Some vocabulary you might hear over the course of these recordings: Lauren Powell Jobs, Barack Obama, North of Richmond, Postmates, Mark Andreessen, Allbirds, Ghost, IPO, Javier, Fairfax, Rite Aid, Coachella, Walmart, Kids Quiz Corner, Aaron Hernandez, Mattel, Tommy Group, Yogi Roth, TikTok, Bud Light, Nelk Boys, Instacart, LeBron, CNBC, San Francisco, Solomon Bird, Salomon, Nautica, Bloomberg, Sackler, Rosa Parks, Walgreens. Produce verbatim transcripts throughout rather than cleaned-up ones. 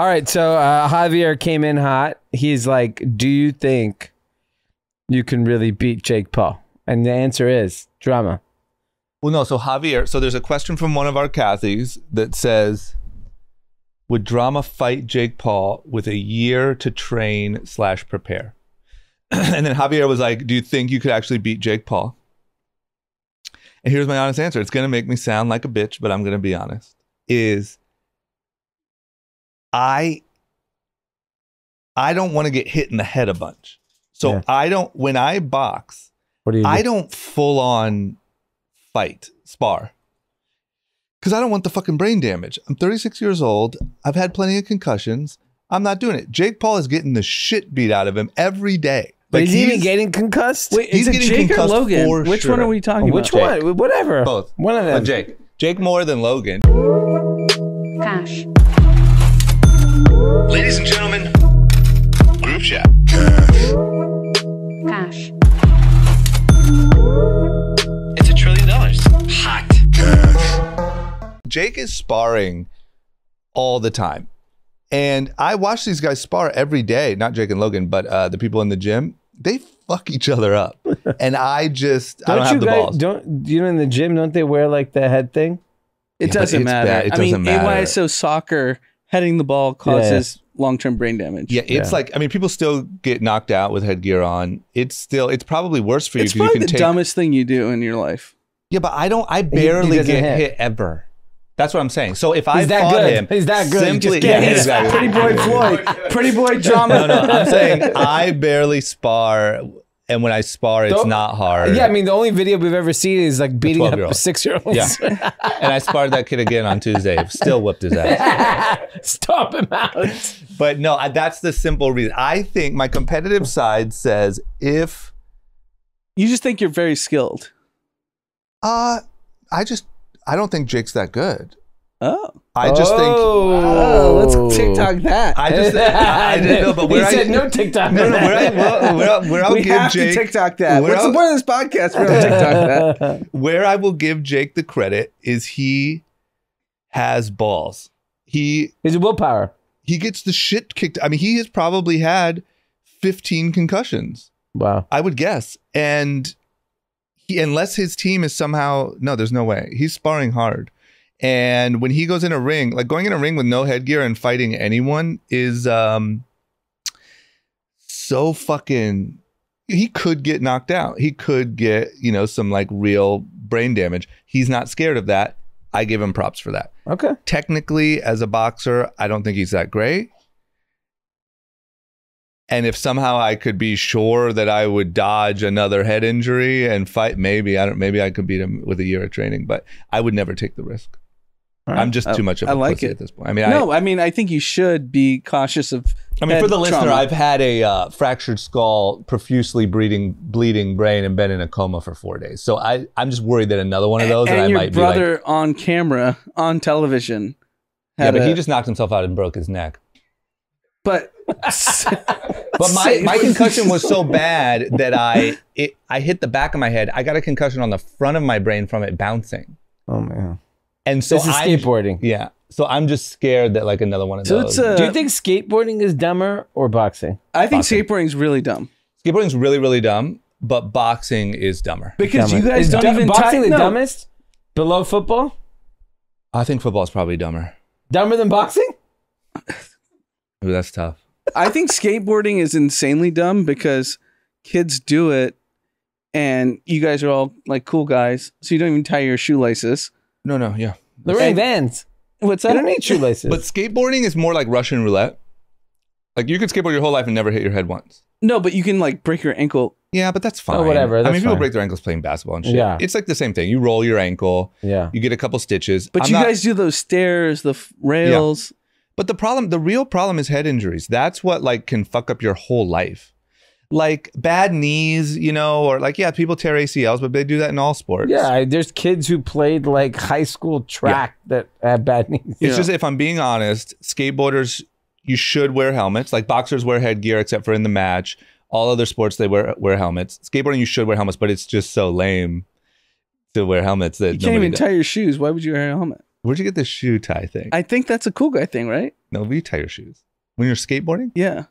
All right, so uh, Javier came in hot. He's like, do you think you can really beat Jake Paul? And the answer is drama. Well, no, so Javier, so there's a question from one of our Cathys that says, would drama fight Jake Paul with a year to train slash prepare? And then Javier was like, do you think you could actually beat Jake Paul? And here's my honest answer. It's going to make me sound like a bitch, but I'm going to be honest. Is I, I don't want to get hit in the head a bunch. So yeah. I don't, when I box, what do you do? I don't full on fight, spar. Because I don't want the fucking brain damage. I'm thirty-six years old. I've had plenty of concussions. I'm not doing it. Jake Paul is getting the shit beat out of him every day. Like, is he even getting concussed? Wait, he's is it getting Jake concussed or Logan? For Which sure. one are we talking oh, about? Which Jake. one? Whatever. Both. One of them. But Jake. Jake more than Logan. Cash. Ladies and gentlemen, group chat. Cash. Cash. It's a trillion dollars. Hot. Cash. Jake is sparring all the time. And I watch these guys spar every day, not Jake and Logan, but uh, the people in the gym, they fuck each other up. And I just, don't I don't you have the guys, balls. Don't, you know, in the gym, don't they wear like the head thing? It yeah, doesn't matter. Bad. It I doesn't mean, matter. A Y S O soccer, heading the ball causes yeah. long-term brain damage. Yeah, it's yeah. like, I mean, people still get knocked out with headgear on. It's still, it's probably worse for you. It's probably you can the take, dumbest thing you do in your life. Yeah, but I don't, I barely get hit. hit ever. That's what I'm saying. So if I fought good. him, he's that good. Simply, just yeah, he's exactly. Pretty boy Floyd, pretty boy drama. No, no, I'm saying I barely spar, and when I spar, it's the, not hard. Yeah, I mean the only video we've ever seen is like beating up six-year-olds. Yeah, and I sparred that kid again on Tuesday. Still whipped his ass. Stomp him out. But no, I, that's the simple reason. I think my competitive side says if you just think you're very skilled. Uh I just. I don't think Jake's that good. Oh. I just oh. think. Wow. Oh, let's TikTok that. I just think. I didn't know, but where he I. said no TikTok. No, no, where I. Where, where, where I'll we give have Jake. To TikTok that. What's I'll, the point of this podcast? We're on TikTok that. Where I will give Jake the credit is he has balls. He. He's a willpower. He gets the shit kicked. I mean, he has probably had fifteen concussions. Wow. I would guess. And. He, unless his team is somehow, no, there's no way. He's sparring hard. And when he goes in a ring, like going in a ring with no headgear and fighting anyone is um, so fucking, he could get knocked out. He could get, you know, some like real brain damage. He's not scared of that. I give him props for that. Okay. Technically, as a boxer, I don't think he's that great. And if somehow I could be sure that I would dodge another head injury and fight, maybe I don't. Maybe I could beat him with a year of training, but I would never take the risk. Right. I'm just I, too much of a I like pussy it. at this point. I mean, no, I, I mean I think you should be cautious of. I mean, for the trauma. listener, I've had a uh, fractured skull, profusely bleeding, bleeding brain, and been in a coma for four days. So I, I'm just worried that another one of those, and, and, and your I might brother be like, on camera on television. Had yeah, but a, he just knocked himself out and broke his neck. But. But my, my concussion was so bad that I it, I hit the back of my head. I got a concussion on the front of my brain from it bouncing. Oh man! And so this is I'm, skateboarding. Yeah. So I'm just scared that like another one of so those. It's a, do you think skateboarding is dumber or boxing? I think boxing. skateboarding's really dumb. Skateboarding's really really dumb, but boxing is dumber because dumber. you guys is don't even boxing the no. dumbest below football. I think football's probably dumber. Dumber than boxing? Ooh, that's tough. I think skateboarding is insanely dumb because kids do it and you guys are all like cool guys. So you don't even tie your shoelaces. No, no. Yeah. They're wearing Vans. What's that? I don't need shoelaces. But skateboarding is more like Russian roulette. Like you could skateboard your whole life and never hit your head once. No, but you can like break your ankle. Yeah, but that's fine. Oh, whatever. That's I mean, people fine. break their ankles playing basketball and shit. Yeah. It's like the same thing. You roll your ankle. Yeah. You get a couple stitches. But I'm you not... guys do those stairs, the rails. Yeah. But the problem, the real problem is head injuries. That's what like can fuck up your whole life. Like bad knees, you know, or like, yeah, people tear A C Ls, but they do that in all sports. Yeah, there's kids who played like high school track yeah. that have bad knees. It's yeah. just, if I'm being honest, skateboarders, you should wear helmets. Like boxers wear headgear except for in the match. All other sports, they wear, wear helmets. Skateboarding, you should wear helmets, but it's just so lame to wear helmets. That you can't even does. tie your shoes. Why would you wear a helmet? Where'd you get this shoe tie thing? I think that's a cool guy thing, right? No, we tie your shoes. When you're skateboarding? Yeah.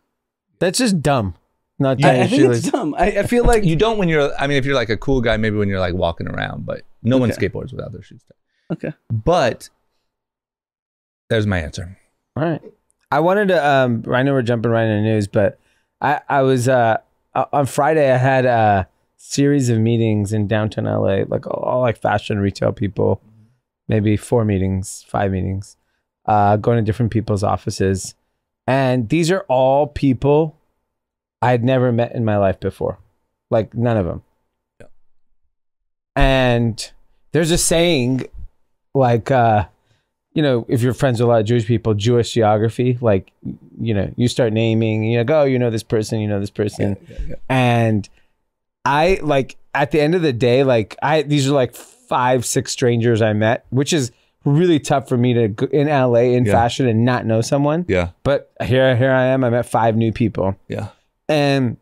That's just dumb. Not I, I think shoelace. It's dumb. I, I feel like you don't when you're, I mean, if you're like a cool guy, maybe when you're like walking around, but no okay. one skateboards without their shoes tied. Okay. But there's my answer. All right. I wanted to, um, I know we're jumping right into news, but I, I was, uh, on Friday, I had a series of meetings in downtown L A, like all like fashion retail people, maybe four meetings, five meetings, uh, going to different people's offices. And these are all people I had never met in my life before. Like none of them. Yeah. And there's a saying like, uh, you know, if you're friends with a lot of Jewish people, Jewish geography, like, you know, you start naming and you're like, oh, you know this person, you know this person. Yeah, yeah, yeah. And I like, at the end of the day, like I, these are like five, six strangers I met, which is really tough for me to go in L A in yeah. fashion and not know someone. Yeah. But here, here I am, I met five new people. Yeah. And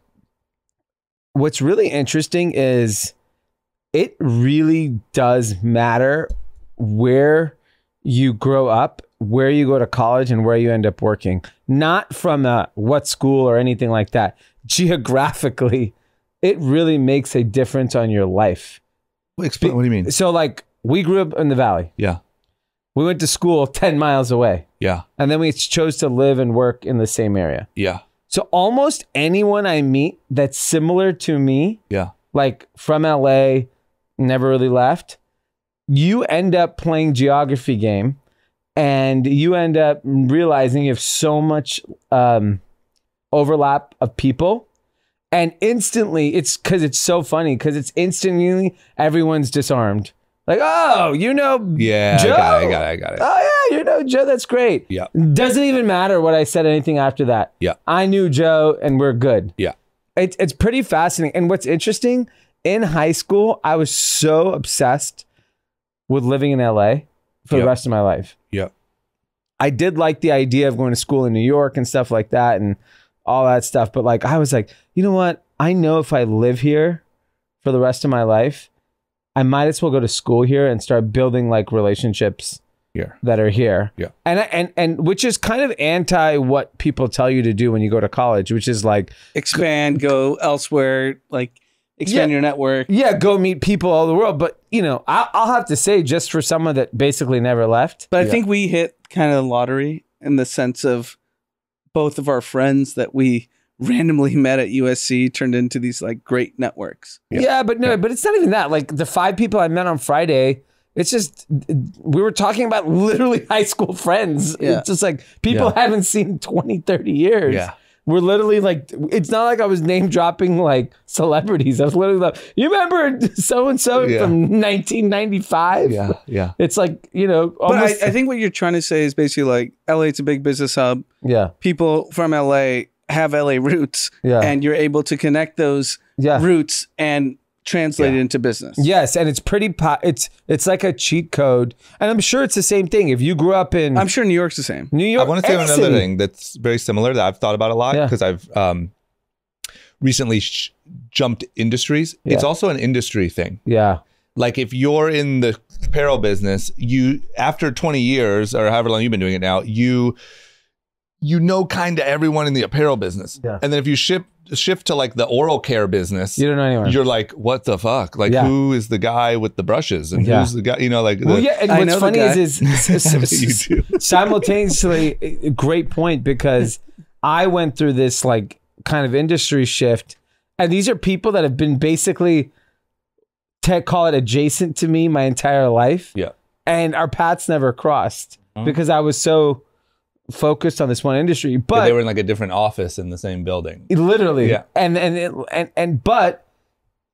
what's really interesting is it really does matter where you grow up, where you go to college, and where you end up working. Not from a, what school or anything like that. Geographically, it really makes a difference on your life. Explain, what do you mean? So like, we grew up in the Valley. Yeah. We went to school ten miles away. Yeah. And then we chose to live and work in the same area. Yeah. So almost anyone I meet that's similar to me, yeah, like from L A, never really left, you end up playing geography game and you end up realizing you have so much um, overlap of people. And instantly, it's because it's so funny, because it's instantly everyone's disarmed. Like, oh, you know yeah, Joe. Yeah, I got it, I got it, I got it. Oh, yeah, you know Joe, that's great. Yeah. Doesn't even matter what I said anything after that. Yeah. I knew Joe and we're good. Yeah. It, it's pretty fascinating. And what's interesting, in high school, I was so obsessed with living in L A for yep. the rest of my life. Yeah. I did like the idea of going to school in New York and stuff like that and all that stuff. But like, I was like, you know what? I know if I live here for the rest of my life, I might as well go to school here and start building like relationships here that are here. Yeah. And, and, and which is kind of anti what people tell you to do when you go to college, which is like expand, go elsewhere, like expand yeah, your network. Yeah. Go meet people all the world. But you know, I, I'll have to say, just for someone that basically never left. But I yeah. think we hit kind of lottery in the sense of both of our friends that we randomly met at U S C turned into these like great networks. Yeah. yeah, but no, but it's not even that. Like the five people I met on Friday, it's just, we were talking about literally high school friends. Yeah. It's just like people yeah. haven't seen twenty, thirty years. Yeah. We're literally like, it's not like I was name dropping like celebrities. I was literally like, you remember so-and-so yeah. from nineteen ninety-five? Yeah, yeah. It's like, you know. But I, I think what you're trying to say is basically like, L A is a big business hub. Yeah. People from L A have L A roots, yeah. and you're able to connect those yeah. roots and translate yeah. it into business. Yes, and it's pretty, po it's it's like a cheat code. And I'm sure it's the same thing. If you grew up in- I'm sure New York's the same. New York, I want to say another city. thing that's very similar that I've thought about a lot, because yeah. I've um, recently sh jumped industries. Yeah. It's also an industry thing. Yeah. Like if you're in the apparel business, you after twenty years or however long you've been doing it now, you, you know kind of everyone in the apparel business. Yeah. And then if you ship, shift to like the oral care business, you don't know anyone. You're like, what the fuck? Like yeah. who is the guy with the brushes? And yeah. who's the guy, you know, like. The, well, yeah, and I what's funny is, is, is, is you do. Simultaneously, great point, because I went through this like kind of industry shift. And these are people that have been basically, to call it adjacent to me my entire life. Yeah. And our paths never crossed mm-hmm. because I was so focused on this one industry, but yeah, they were in like a different office in the same building, literally. Yeah. And and it, and and but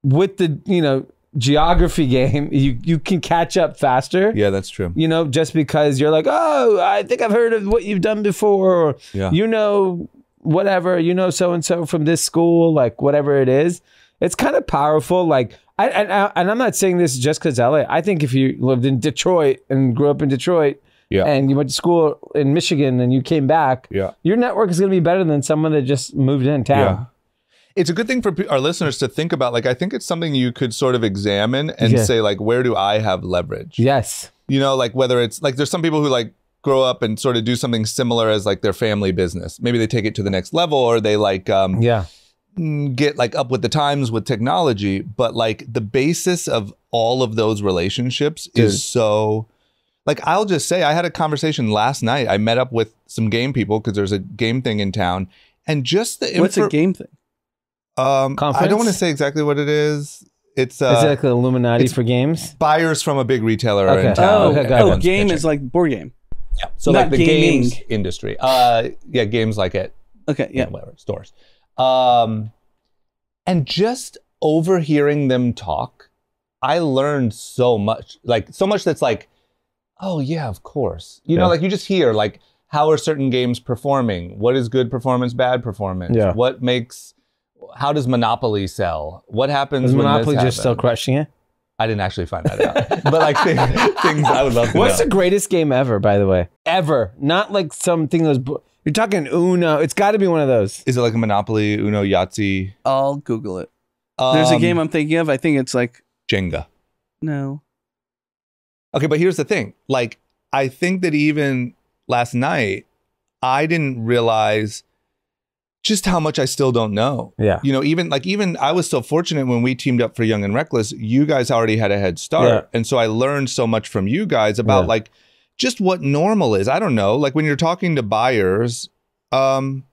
with the you know geography game, you you can catch up faster. Yeah, that's true. You know, just because you're like, oh, I think I've heard of what you've done before, or yeah. you know, whatever, you know, so and so from this school, like whatever it is, it's kind of powerful. Like, I and I, and I'm not saying this just because L A. I think if you lived in Detroit and grew up in Detroit. Yeah. And you went to school in Michigan and you came back, yeah. your network is going to be better than someone that just moved in town. Yeah. It's a good thing for our listeners to think about. Like, I think it's something you could sort of examine and yeah. say, like, where do I have leverage? Yes. You know, like whether it's like there's some people who like grow up and sort of do something similar as like their family business. Maybe they take it to the next level, or they like um, yeah. get like up with the times with technology. But like the basis of all of those relationships Dude. is so like, I'll just say I had a conversation last night. I met up with some game people because there's a game thing in town, and just the what's infor- a game thing? Um, Conference? I don't want to say exactly what it is. It's uh, is it like Illuminati for games? Buyers from a big retailer okay. in town. Oh, okay, got oh game pitching. Is like board game. Yeah. So Not like the gaming. games industry. Uh, yeah, games like it. Okay. Yeah. You know, whatever stores. Um, and just overhearing them talk, I learned so much. Like so much that's like, oh yeah, of course. You yeah. know, like you just hear like how are certain games performing? What is good performance? Bad performance? Yeah. What makes? How does Monopoly sell? What happens is when Monopoly this just still crushing it? I didn't actually find that out. But like things, things I would love to What's know. The greatest game ever, by the way? Ever. Not like something that was... You're talking Uno. It's got to be one of those. Is it like a Monopoly, Uno, Yahtzee? I'll Google it. Um, There's a game I'm thinking of. I think it's like... Jenga. No. Okay, but here's the thing. Like, I think that even last night, I didn't realize... just how much I still don't know. Yeah. You know, even like, even I was so fortunate when we teamed up for Young and Reckless, you guys already had a head start. Yeah. And so I learned so much from you guys about yeah. like, just what normal is. I don't know. Like when you're talking to buyers, um,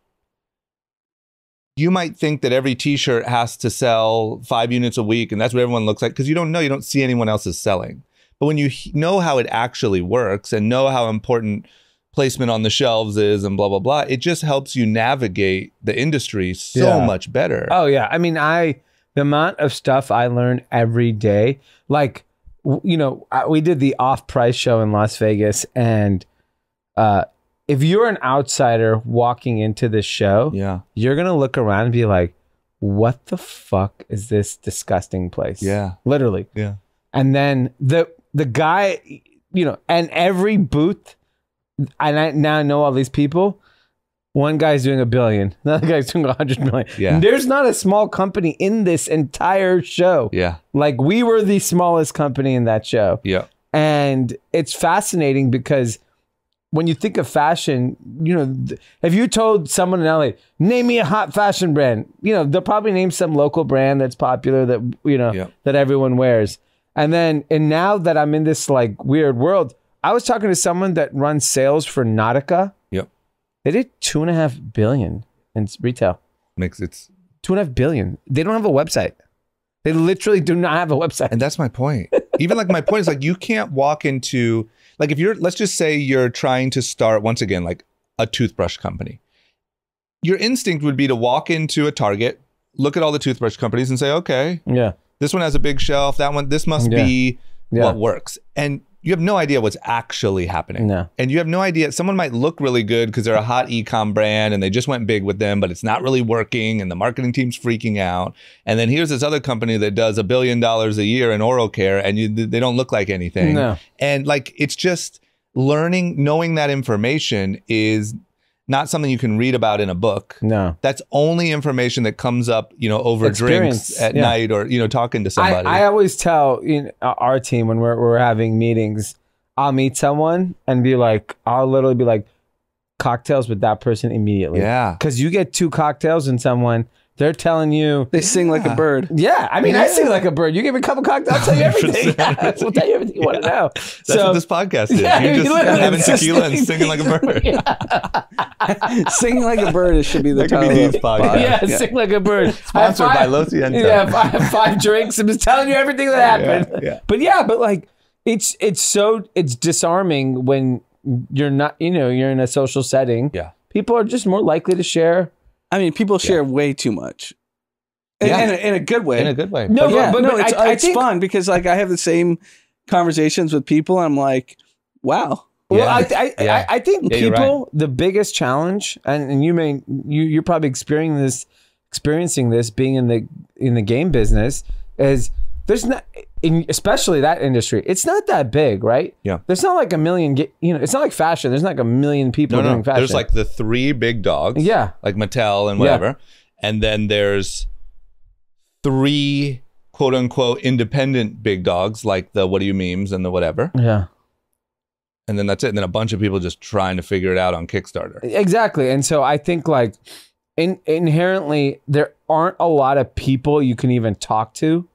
you might think that every t-shirt has to sell five units a week and that's what everyone looks like. Cause you don't know, you don't see anyone else's selling. But when you he- know how it actually works and know how important placement on the shelves is and blah, blah, blah. It just helps you navigate the industry so yeah. much better. Oh, yeah. I mean, I, the amount of stuff I learn every day, like, w- you know, I, we did the off-price show in Las Vegas. And uh, if you're an outsider walking into this show, yeah. you're going to look around and be like, what the fuck is this disgusting place? Yeah. Literally. Yeah. And then the the guy, you know, and every booth, and I now know all these people. One guy's doing a billion. Another guy's doing a hundred million. Yeah. There's not a small company in this entire show. Yeah. Like we were the smallest company in that show. Yeah. And it's fascinating because when you think of fashion, you know, th- if you told someone in L A, name me a hot fashion brand, you know, they'll probably name some local brand that's popular that, you know, yeah. that everyone wears. And then, and now that I'm in this like weird world, I was talking to someone that runs sales for Nautica. Yep. They did two and a half billion in retail. Makes it's two and a half billion. They don't have a website. They literally do not have a website. And that's my point. Even like my point is like, you can't walk into, like if you're, let's just say you're trying to start once again, like a toothbrush company. Your instinct would be to walk into a Target, look at all the toothbrush companies and say, okay, yeah, this one has a big shelf. That one, this must yeah. be yeah. what works. And you have no idea what's actually happening. No. And you have no idea. Someone might look really good because they're a hot e-com brand and they just went big with them, but it's not really working and the marketing team's freaking out. And then here's this other company that does a billion dollars a year in oral care and you, they don't look like anything. No. And like, it's just learning, knowing that information is not something you can read about in a book. No. That's only information that comes up, you know, over Experience. drinks at yeah. night or, you know, talking to somebody. I, I always tell you know, our team when we're we're having meetings, I'll meet someone and be like, I'll literally be like, cocktails with that person immediately. Yeah. Because you get two cocktails and someone, they're telling you. They yeah. sing like a bird. Yeah. I mean, yeah. I sing like a bird. You give me a couple cocktails, I'll tell you everything. Yeah. We'll tell you everything you yeah. want to know. That's so, what this podcast is. Yeah, You're just having tequila and singing like a bird. Yeah. Singing like a bird should be the title. That could be Dee's podcast. Yeah, yeah, sing like a bird. Sponsored five, by Lo Siento. Yeah, I have five drinks. I'm just telling you everything that happened. Yeah, yeah. But yeah, but like, it's it's so, it's disarming when you're not, you know, you're in a social setting. Yeah. People are just more likely to share. I mean, people share yeah. way too much. In, yeah. in, a, in a good way. In a good way. No, but, yeah, but, but, but no, it's, I, it's I fun because like I have the same conversations with people. And I'm like, wow. Yeah. Well, I I, yeah. I, I think yeah, people, right. the biggest challenge, and, and you may, you, you're probably experiencing this, experiencing this being in the, in the game business is there's not, in, especially that industry, it's not that big, right? Yeah. There's not like a million, you know, it's not like fashion. There's not like a million people no, no. doing fashion. There's like the three big dogs. Yeah. Like Mattel and whatever. Yeah. And then there's three quote unquote independent big dogs like the what do you memes and the whatever. Yeah. and then that's it. And then a bunch of people just trying to figure it out on Kickstarter. Exactly. And so I think like in, inherently there aren't a lot of people you can even talk to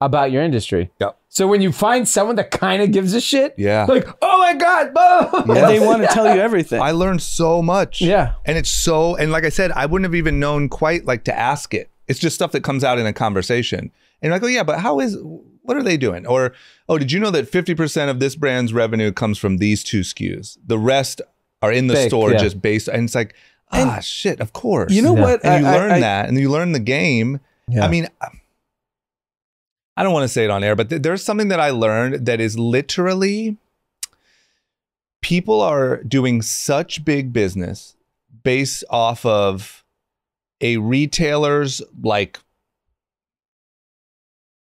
about your industry. Yep. So when you find someone that kind of gives a shit, yeah, like, oh my God, Bo! Yeah. They want to yeah. tell you everything. I learned so much. Yeah. And it's so, and like I said, I wouldn't have even known quite like to ask it. It's just stuff that comes out in a conversation. And like, oh yeah, but how is, what are they doing? Or, oh, did you know that fifty percent of this brand's revenue comes from these two S K Us? The rest are in the Fake, store yeah. just based, and it's like, and ah, shit, of course. You know yeah. what? And I, you learn I, I, that, and you learn the game. Yeah. I mean, I don't want to say it on air, but th there's something that I learned that is literally, people are doing such big business based off of a retailer's like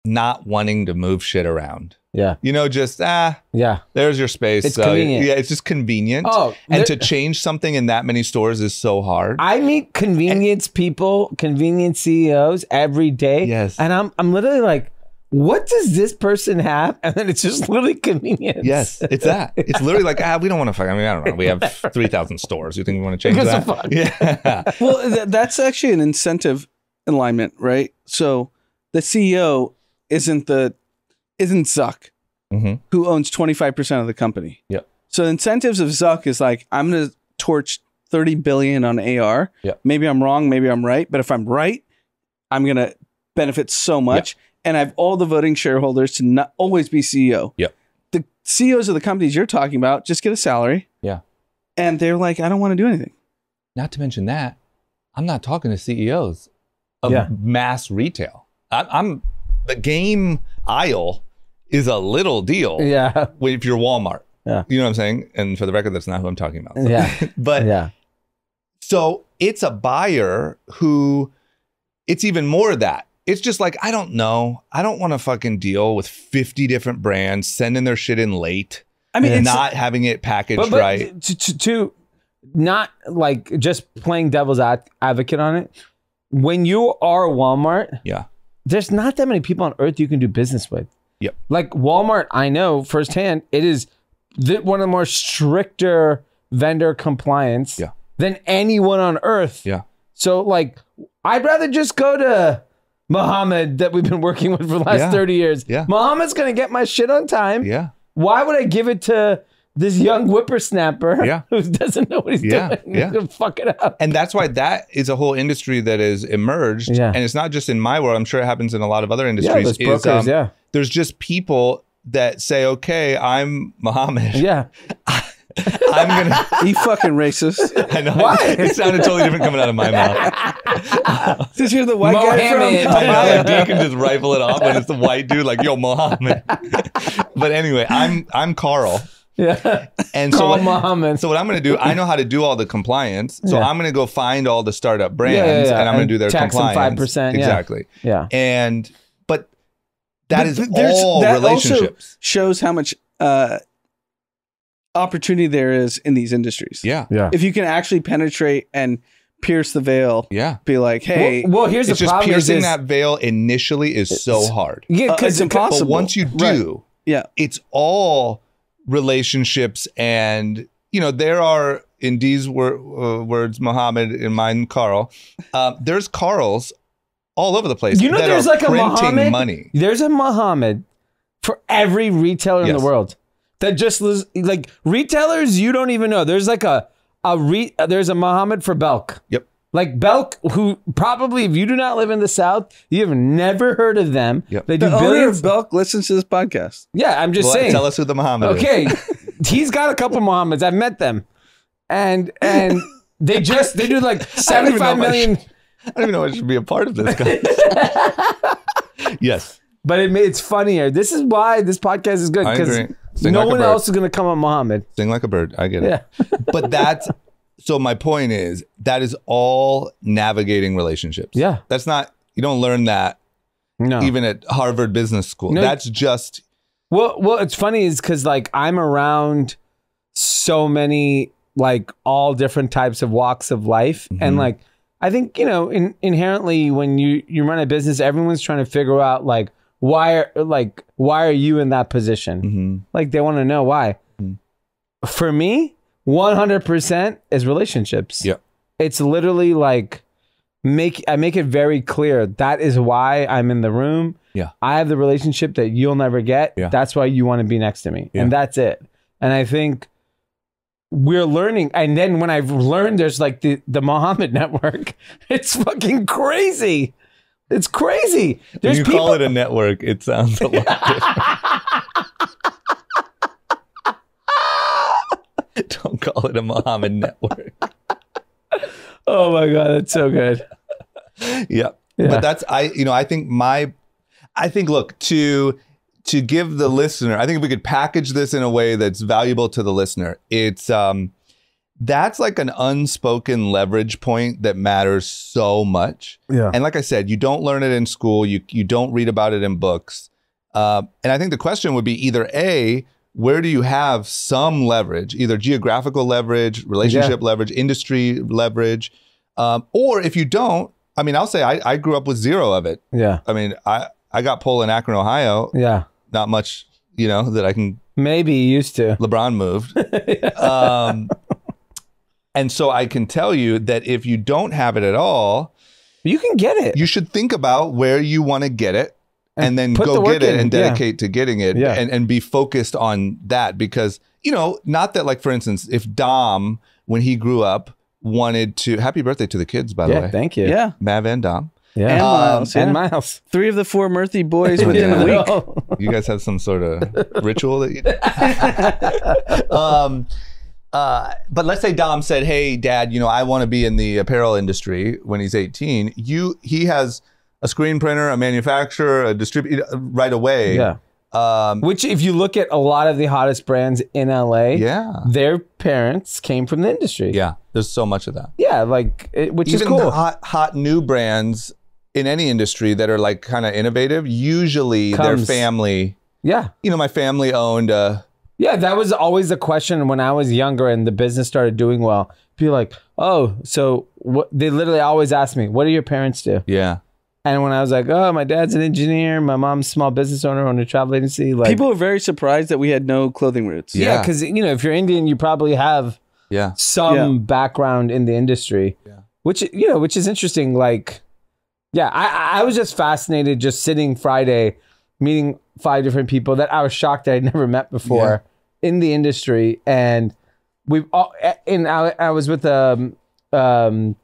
not wanting to move shit around. Yeah. You know, just, ah, yeah, there's your space. It's so convenient. Yeah, it's just convenient. Oh, and to change something in that many stores is so hard. I meet convenience and, people, convenience C E Os every day. Yes. And I'm, I'm literally like, what does this person have? And then it's just literally convenience. Yes, it's that. It's literally like, ah, we don't want to fuck. I mean, I don't know. We have three thousand stores. You think we want to change that? Fuck. Yeah. Well, th that's actually an incentive alignment, right? So the C E O isn't the, isn't Zuck, mm-hmm. who owns twenty-five percent of the company. Yeah. So the incentives of Zuck is like, I'm going to torch thirty billion on A R. Yeah. Maybe I'm wrong. Maybe I'm right. But if I'm right, I'm going to benefit so much. Yeah. And I have all the voting shareholders to not always be C E O. Yep. The C E Os of the companies you're talking about just get a salary. Yeah. And they're like, I don't want to do anything. Not to mention that, I'm not talking to C E Os of yeah. mass retail. I, I'm the game aisle is a little deal. Yeah. If you're Walmart. Yeah. You know what I'm saying? And for the record, that's not who I'm talking about. So. Yeah. But yeah. So it's a buyer who, it's even more of that. It's just like, I don't know. I don't want to fucking deal with fifty different brands sending their shit in late. I mean, and not having it packaged but, but right. To, to, to not like just playing devil's advocate on it. When you are Walmart, yeah, there's not that many people on earth you can do business with. Yep. Like Walmart, I know firsthand, it is one of the more stricter vendor compliance yeah. than anyone on earth. Yeah. So like, I'd rather just go to Muhammad that we've been working with for the last yeah. thirty years. Yeah. Muhammad's going to get my shit on time. Yeah. Why would I give it to this young whippersnapper yeah. who doesn't know what he's yeah. doing? Yeah. He's going to fuck it up. And that's why that is a whole industry that has emerged. Yeah. And it's not just in my world. I'm sure it happens in a lot of other industries. Yeah, those brokers, is, um, yeah. There's just people that say, okay, I'm Muhammad. Yeah. I'm gonna. You fucking racist. I know. Why? It sounded totally different coming out of my mouth. Since you're the white Mohammed. guy from. I know, like Dee can just rifle it off when it's the white dude, like yo, Mohammed. But anyway, I'm I'm Carl. Yeah. And so Carl Mohammed. So what I'm gonna do? I know how to do all the compliance. So yeah. I'm gonna go find all the startup brands, yeah, yeah, yeah. and I'm and gonna do their tax compliance. Tax them five percent. Exactly. Yeah. And but that but, is there's, all that relationships. Also shows how much. Uh, opportunity there is in these industries. Yeah. Yeah. If you can actually penetrate and pierce the veil. Yeah. Be like, hey, well, well here's it's the just problem. Piercing is, that veil initially is so hard. Yeah, because uh, it's impossible. But once you do, right. yeah. it's all relationships. And, you know, there are, in Dee's wor uh, words, Muhammad, in mine, Carl, uh, there's Carls all over the place. You know, that there's are like a Muhammad. Money. There's a Muhammad for every retailer yes. in the world. That just like retailers you don't even know. There's like a a re there's a Muhammad for Belk. Yep. Like Belk, who probably if you do not live in the South, you have never heard of them. Yep. They do the owner of Belk listens to this podcast. Yeah, I'm just well, saying. Tell us who the Muhammad okay. is. Okay, he's got a couple Muhammads. I've met them, and and they just they do like seventy-five million. I don't even know I should be a part of this guy. Yes, but it, it's funnier. This is why this podcast is good because. Sing no like one else is going to come on Muhammad. Sing like a bird. I get it. Yeah. But that's, so my point is, that is all navigating relationships. Yeah. That's not, you don't learn that no. even at Harvard Business School. No. That's just. Well, well, it's funny is because like I'm around so many, like all different types of walks of life. Mm-hmm. And like, I think, you know, in, inherently when you, you run a business, everyone's trying to figure out like, why are like why are you in that position? Mm-hmm. Like they want to know why. Mm-hmm. for me, one hundred percent is relationships. Yeah. It's literally like, make I make it very clear. That is why I'm in the room. Yeah. I have the relationship that you'll never get. Yeah. That's why you want to be next to me. Yeah. And that's it. And I think we're learning. And then when I've learned, there's like the, the Muhammad network. It's fucking crazy. It's crazy. There's when you people... call it a network, it sounds a lot different. Don't call it a Muhammad network. Oh my God, that's so good. Yeah. yeah. But that's, I, you know, I think my, I think, look, to, to give the listener, I think if we could package this in a way that's valuable to the listener, it's, um, that's like an unspoken leverage point that matters so much. Yeah. And like I said, you don't learn it in school. You, you don't read about it in books. Uh, and I think the question would be either A, where do you have some leverage, either geographical leverage, relationship yeah. leverage, industry leverage, um, or if you don't, I mean, I'll say I, I grew up with zero of it. Yeah. I mean, I, I got pole in Akron, Ohio. Yeah. Not much, you know, that I can. Maybe you used to. LeBron moved. um, and so I can tell you that if you don't have it at all. You can get it. You should think about where you want to get it. And, and then go the get it in. and dedicate yeah. to getting it yeah. and, and be focused on that because, you know, not that like, for instance, if Dom, when he grew up, wanted to, happy birthday to the kids, by yeah, the way. Thank you. Yeah. Mav and Dom. Yeah. And um, Miles. And yeah. Miles. Three of the four Murthy boys within yeah. a week. You guys have some sort of ritual that you do? um, uh, but let's say Dom said, hey, Dad, you know, I want to be in the apparel industry when he's eighteen. You, he has... a screen printer, a manufacturer, a distributor right away. Yeah. Um, Which if you look at a lot of the hottest brands in L A, yeah. their parents came from the industry. Yeah, there's so much of that. Yeah, like, it, which Even is cool. Even hot, hot new brands in any industry that are like kind of innovative, usually Comes. their family. Yeah. You know, my family owned a... Yeah, that was always the question when I was younger and the business started doing well. Be like, oh, so what, they literally always ask me, what do your parents do? Yeah. And when I was like, oh, my dad's an engineer, my mom's a small business owner, owned a travel agency. Like, people were very surprised that we had no clothing roots. Yeah, because, yeah, you know, if you're Indian, you probably have yeah. some yeah. background in the industry, yeah. which, you know, which is interesting. Like, yeah, I, I was just fascinated just sitting Friday, meeting five different people that I was shocked that I'd never met before yeah. in the industry. And we've all, and I, I was with um, um,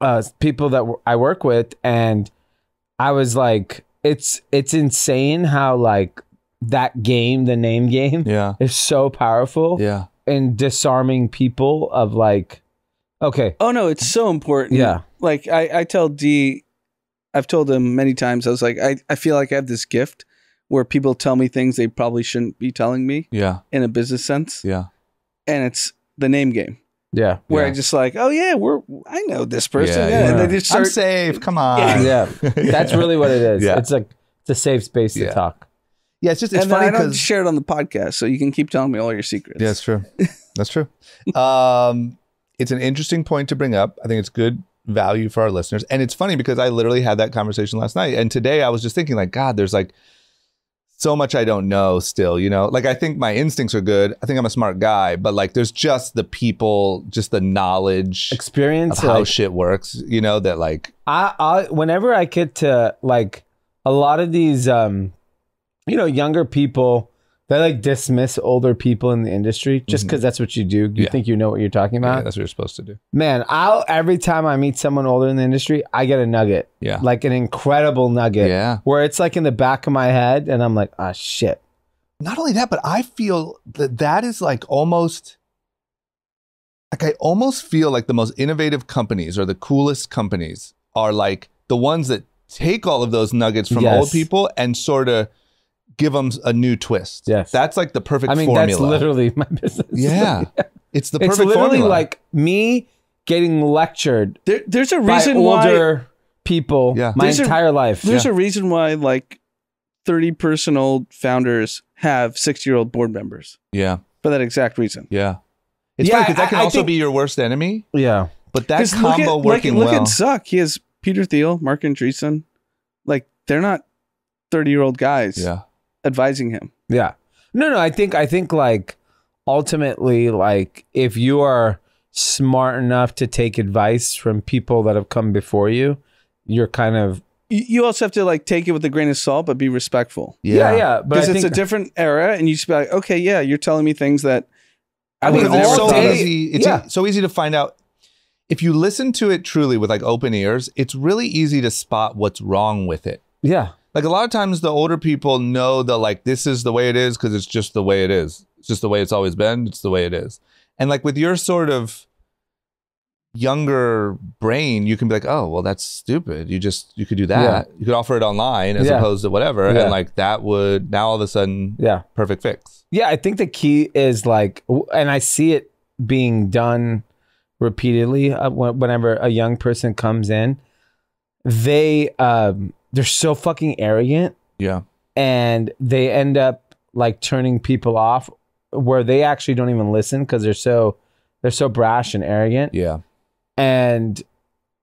uh, people that I work with and I was like, it's it's insane how like that game, the name game, yeah. is so powerful yeah. in disarming people of like, okay. Oh no, it's so important. Yeah. Like I, I tell Dee, I've told him many times, I was like, I, I feel like I have this gift where people tell me things they probably shouldn't be telling me. Yeah. In a business sense. Yeah. And it's the name game. Yeah. Where yeah. I just like, oh yeah, we're, I know this person. Yeah. yeah. yeah. And they just start, I'm safe. Come on. Yeah. yeah. That's really what it is. Yeah. It's like, it's a safe space yeah. to talk. Yeah. It's just, it's and funny. I don't share it on the podcast. So you can keep telling me all your secrets. Yeah, that's true. That's true. Um, it's an interesting point to bring up. I think it's good value for our listeners. And it's funny because I literally had that conversation last night. And today I was just thinking like, God, there's like so much I don't know still, you know, like I think my instincts are good. I think I'm a smart guy, but like there's just the people, just the knowledge, experience of how like, shit works, you know, that like. I, I whenever I get to like a lot of these, um, you know, younger people, they like dismiss older people in the industry just because mm-hmm. that's what you do. You yeah. think you know what you're talking about. Yeah, that's what you're supposed to do. Man, I'll every time I meet someone older in the industry, I get a nugget. Yeah. Like an incredible nugget. Yeah. Where it's like in the back of my head and I'm like, ah, shit. Not only that, but I feel that that is like almost, like I almost feel like the most innovative companies or the coolest companies are like the ones that take all of those nuggets from yes. old people and sort of give them a new twist. Yes. That's like the perfect formula. I mean, formula. That's literally my business. Yeah. yeah. It's the perfect formula. It's literally formula. like me getting lectured there, there's a reason by older why, people yeah. my entire a, life. There's yeah. a reason why like thirty-person-old founders have sixty-year-old board members. Yeah. For that exact reason. Yeah. It's yeah, funny because that can I, also I think, be your worst enemy. Yeah. But that combo look at, working like, look well. Look at Zuck. He has Peter Thiel, Mark Andreessen. Like, they're not thirty-year-old guys. Yeah. Advising him. Yeah. No, no, I think, I think like ultimately, like, if you are smart enough to take advice from people that have come before you, you're kind of... You also have to, like, take it with a grain of salt, but be respectful. Yeah, yeah. Because yeah, it's a different era, and you just be like, okay, yeah, you're telling me things that... I, I mean, it's, so easy, it's yeah. e- so easy to find out. If you listen to it truly with, like, open ears, it's really easy to spot what's wrong with it. Yeah. Like, a lot of times the older people know the, like, this is the way it is because it's just the way it is. It's just the way it's always been. It's the way it is. And, like, with your sort of younger brain, you can be like, oh, well, that's stupid. You just, you could do that. Yeah. You could offer it online as yeah. opposed to whatever. Yeah. And, like, that would, now all of a sudden, yeah, perfect fix. Yeah, I think the key is, like, and I see it being done repeatedly uh, whenever a young person comes in, they, um, they're so fucking arrogant. Yeah. And they end up, like, turning people off where they actually don't even listen because they're so, they're so brash and arrogant. Yeah. And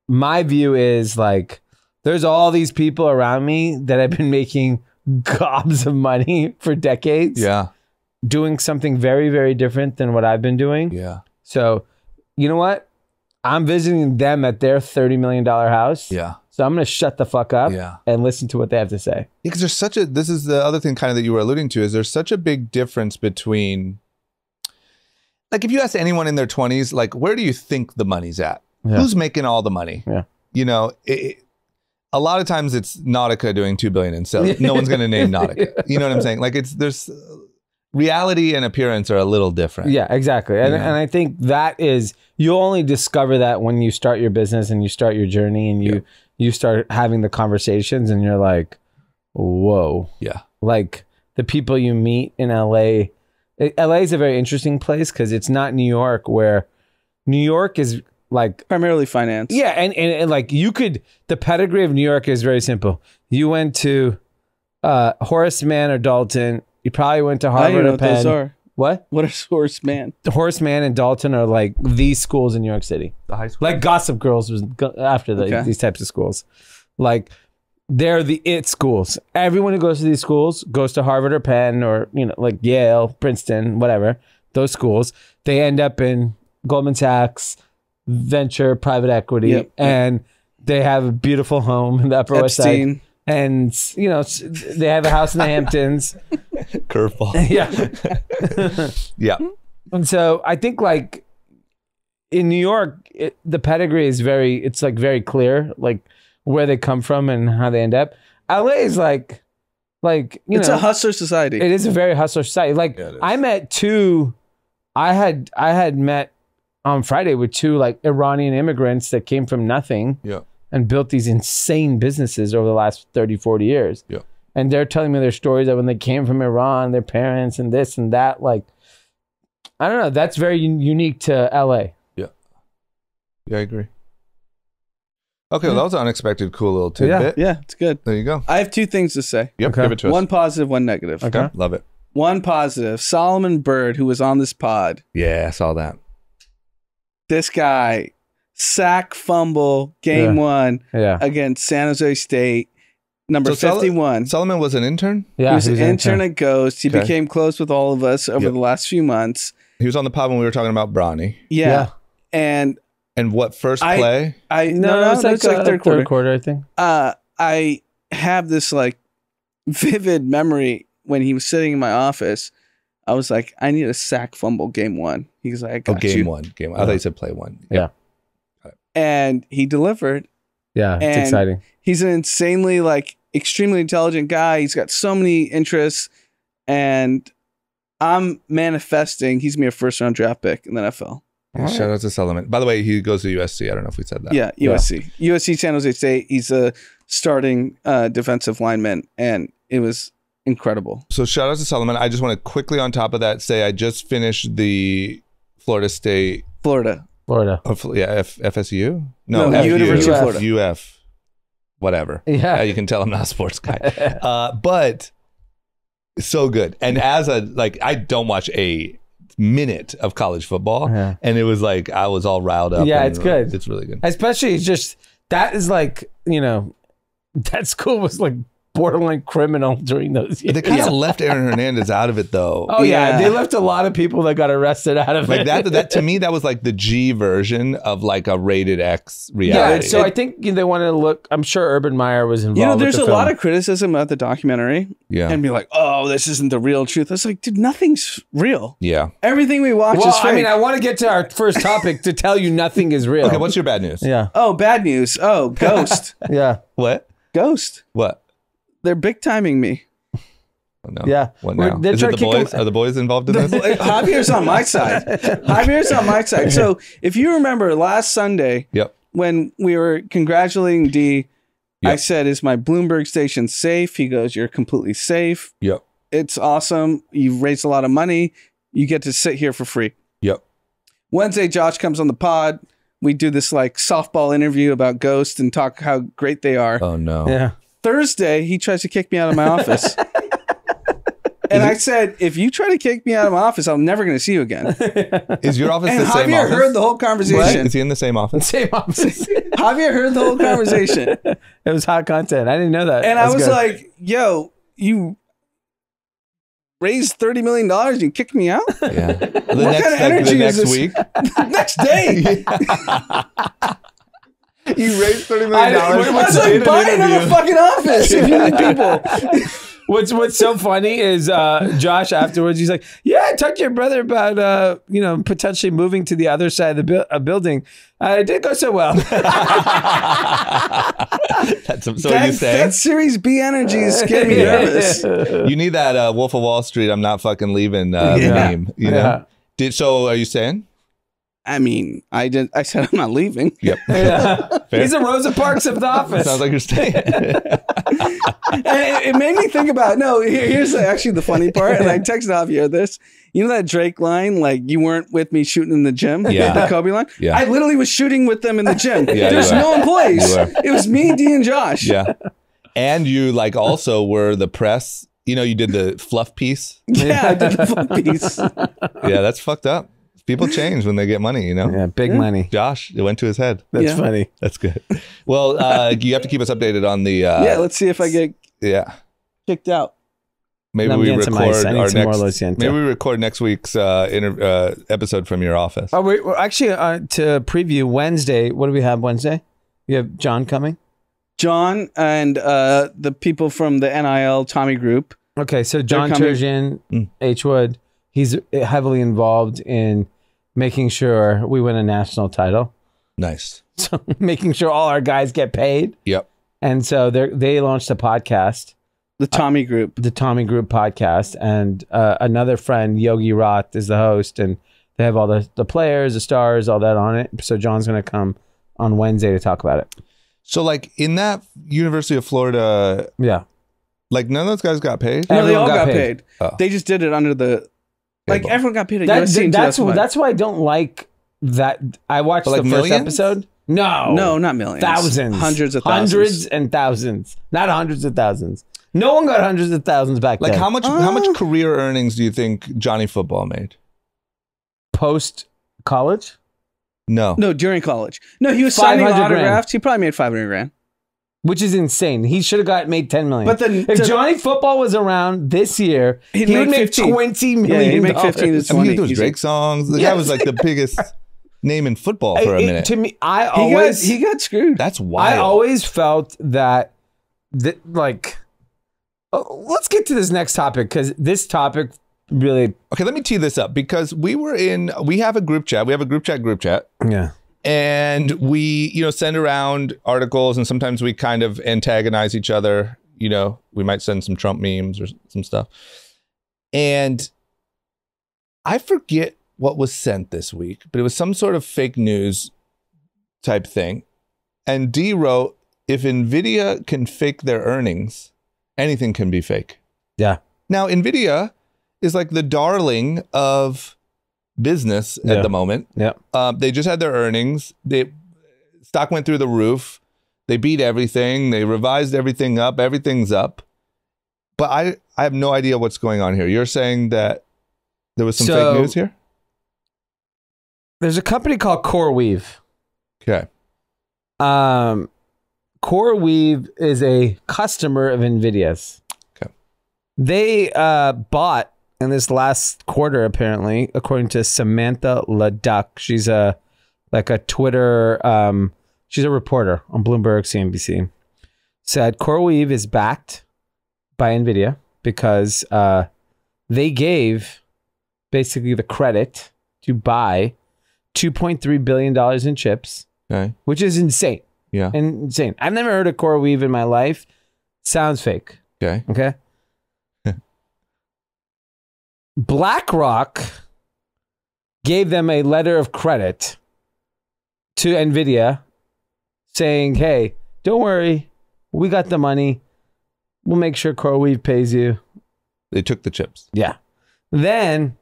my view is, like, there's all these people around me that have been making gobs of money for decades. Yeah. Doing something very, very different than what I've been doing. Yeah. So, you know what? I'm visiting them at their thirty million dollars house. Yeah. So I'm going to shut the fuck up yeah. and listen to what they have to say. Yeah, because there's such a, this is the other thing kind of that you were alluding to, is there's such a big difference between, like, if you ask anyone in their twenties, like, where do you think the money's at? Yeah. Who's making all the money? Yeah. You know, it, it, a lot of times it's Nautica doing two billion dollars in sales. No one's going to name Nautica. You know what I'm saying? Like, it's, there's, reality and appearance are a little different. Yeah, exactly. And, yeah. and I think that is, you'll only discover that when you start your business and you start your journey and you, yeah. you start having the conversations and you're like, whoa. Yeah. Like, the people you meet in L A, L A is a very interesting place because it's not New York, where New York is, like, primarily finance. Yeah. And, and, and like, you could, the pedigree of New York is very simple. You went to uh, Horace Mann or Dalton. You probably went to Harvard or Penn. Those are. What? What is Horace Mann? Horace Mann and Dalton are, like, the schools in New York City. The high school. Like, Gossip Girls was go- after the, okay. these types of schools. Like, they're the it schools. Everyone who goes to these schools goes to Harvard or Penn or, you know, like Yale, Princeton, whatever. Those schools. They end up in Goldman Sachs, venture, private equity. Yep, and yep. they have a beautiful home in the Upper Epstein. West Side. And, you know, they have a house in the Hamptons. Curveball. Yeah. Yeah. And so I think, like, in New York, it, the pedigree is very, it's, like, very clear, like, where they come from and how they end up. L A is like, like, you it's know. It's a hustler society. It is a very hustler society. Like, yeah, I met two, I had, I had met on Friday with two, like, Iranian immigrants that came from nothing. Yeah. And built these insane businesses over the last thirty, forty years. Yeah. And they're telling me their stories of when they came from Iran, their parents and this and that. Like, I don't know. That's very un- unique to L A. Yeah. Yeah, I agree. Okay, yeah. Well, that was an unexpected cool little tidbit. Yeah, yeah, it's good. There you go. I have two things to say. Yep, okay. Give it to us. One positive, one negative. Okay. Okay. Love it. One positive. Solomon Bird, who was on this pod. Yeah, I saw that. This guy... Sack fumble game yeah. one yeah. against San Jose State, number so fifty-one. Sol- Solomon was an intern? Yeah, he was, he was an intern, intern at Ghost. He okay. became close with all of us over yep. the last few months. He was on the pod when we were talking about Bronny. Yeah. yeah. And and what first I, play? I, I no, no, no, it's like, it's like uh, third quarter. Third quarter, I think. Uh, I have this, like, vivid memory when he was sitting in my office. I was like, I need a sack fumble game one. He was like, I got oh, game you. one. Game one. I thought he said play one. Yeah. yeah. And he delivered. Yeah, it's and exciting. He's an insanely, like, extremely intelligent guy. He's got so many interests. And I'm manifesting he's me a first round draft pick in the N F L. Yeah, shout right. out to Solomon. By the way, he goes to U S C. I don't know if we said that. Yeah, U S C. Yeah. U S C San Jose State. He's a starting uh, defensive lineman. And it was incredible. So shout out to Solomon. I just want to quickly on top of that say I just finished the Florida State. Florida. Florida. Yeah, F- FSU? No, no F- University U- of Florida. U F. Whatever. Yeah. Uh, you can tell I'm not a sports guy. uh, but so good. And as a, like, I don't watch a minute of college football. Yeah. And it was like, I was all riled up. Yeah, it's good. It's really good. Especially just, that is like, you know, that school was like, borderline criminal during those years. They kind yeah. of left Aaron Hernandez out of it, though. Oh, yeah. yeah. They left a lot of people that got arrested out of like it. Like that, that, to me, that was like the G version of like a rated X reality. Yeah, so it, I think they wanted to look, I'm sure Urban Meyer was involved. You know, there's with the a film. lot of criticism of the documentary. Yeah. And be like, oh, this isn't the real truth. It's like, dude, nothing's real. Yeah. Everything we watch well, is fake. I mean, I want to get to our first topic to tell you nothing is real. Okay, what's your bad news? Yeah. Oh, bad news. Oh, Ghost. yeah. What? Ghost. What? They're big timing me. Oh, no. Yeah. What now? Is it the boys? Are the boys involved in this? Javier's on my side. Javier's on my side. So if you remember last Sunday, yep. when we were congratulating Dee, yep. I said, is my Bloomberg station safe? He goes, you're completely safe. Yep. It's awesome. You've raised a lot of money. You get to sit here for free. Yep. Wednesday, Josh comes on the pod. We do this like softball interview about Ghost and talk how great they are. Oh, no. Yeah. Thursday, he tries to kick me out of my office. And I said, if you try to kick me out of my office, I'm never going to see you again. Is your office and the Javier same office? Javier heard the whole conversation. What? Is he in the same office? Same office. Javier heard the whole conversation. It was hot content. I didn't know that. And That's I was good. like, yo, you raised thirty million dollars and you kicked me out? Yeah. The what next, kind of energy the next is this? Week? Next day. You raised thirty million dollars. That's like buying another fucking office if you need people. What's What's so funny is uh, Josh afterwards, he's like, yeah, I talked to your brother about, uh, you know, potentially moving to the other side of the bu- a building. Uh, it didn't go so well. That's, so that, you say? That Series B energy is getting me nervous. You need that uh, Wolf of Wall Street, I'm not fucking leaving uh, yeah. meme, you know? Yeah. Did, so are you saying? I mean, I did. I said I'm not leaving. Yep. Yeah. He's a Rosa Parks of the office. Sounds like you're staying. It, it made me think about no. Here, here's the, actually the funny part, and I texted Javier this. You know that Drake line, like you weren't with me shooting in the gym. Yeah. The Kobe line. Yeah. I literally was shooting with them in the gym. Yeah, there's no employees. It was me, Dee, and Josh. Yeah. And you like also were the press. You know, you did the fluff piece. Yeah, I did the fluff piece. Yeah, that's fucked up. People change when they get money, you know? Yeah, big yeah. money. Josh, it went to his head. That's yeah. funny. That's good. Well, uh, you have to keep us updated on the... Uh, yeah, let's see if I get yeah. kicked out. Maybe we record our next, maybe we record next week's uh, inter- uh, episode from your office. Oh, wait, well, actually, uh, to preview Wednesday, what do we have Wednesday? You have John coming? John and uh, the people from the N I L Tommy Group. Okay, so John Turgeon, mm. H. Wood, he's heavily involved in... making sure we win a national title. Nice. So making sure all our guys get paid. Yep. And so they they launched a podcast. The Tommy uh, Group. The Tommy Group podcast. And uh, another friend, Yogi Roth, is the host. And they have all the, the players, the stars, all that on it. So John's going to come on Wednesday to talk about it. So like in that University of Florida. Yeah. Like none of those guys got paid? No, they all got, got paid. paid. Oh. They just did it under the... Like everyone got paid at that, U S C. That's that's why I don't like that. I watched like the first millions? episode. No, no, not millions. Thousands, hundreds of thousands, hundreds and thousands, not hundreds of thousands. No one got hundreds of thousands back like then. Like how much? Uh, how much career earnings do you think Johnny Football made? Post college? No, no, during college. No, he was signing autographs. Grand. He probably made five hundred grand, which is insane. He should have got made ten million dollars. But then if Johnny Football was around this year, he'd he would make twenty million dollars. Yeah, he'd make fifteen to twenty. I mean, he does Drake songs. The yeah. guy was like the biggest name in football for a it, minute. To me, I always he got, he got screwed. That's wild. I always felt that, that like, oh, let's get to this next topic because this topic really. Okay, let me tee this up because we were in. We have a group chat. We have a group chat. Group chat. Yeah. And we, you know, send around articles and sometimes we kind of antagonize each other. You know, we might send some Trump memes or some stuff. And I forget what was sent this week, but it was some sort of fake news type thing. And Dee wrote, if NVIDIA can fake their earnings, anything can be fake. Yeah. Now, NVIDIA is like the darling of... business at yeah. the moment. Yeah. Uh, they just had their earnings. They stock went through the roof. They beat everything. They revised everything up. Everything's up. But I, I have no idea what's going on here. You're saying that there was some so, fake news here? There's a company called CoreWeave. Okay. Um, CoreWeave is a customer of NVIDIA's. Okay. They uh, bought in this last quarter, apparently, according to Samantha LaDuck. She's a like a Twitter. Um, she's a reporter on Bloomberg, C N B C. Said CoreWeave is backed by NVIDIA because uh, they gave basically the credit to buy two point three billion dollars in chips, okay, which is insane. Yeah, insane. I've never heard of CoreWeave in my life. Sounds fake. Okay. Okay. BlackRock gave them a letter of credit to NVIDIA saying, hey, don't worry, we got the money. We'll make sure CoreWeave pays you. They took the chips. Yeah. Then,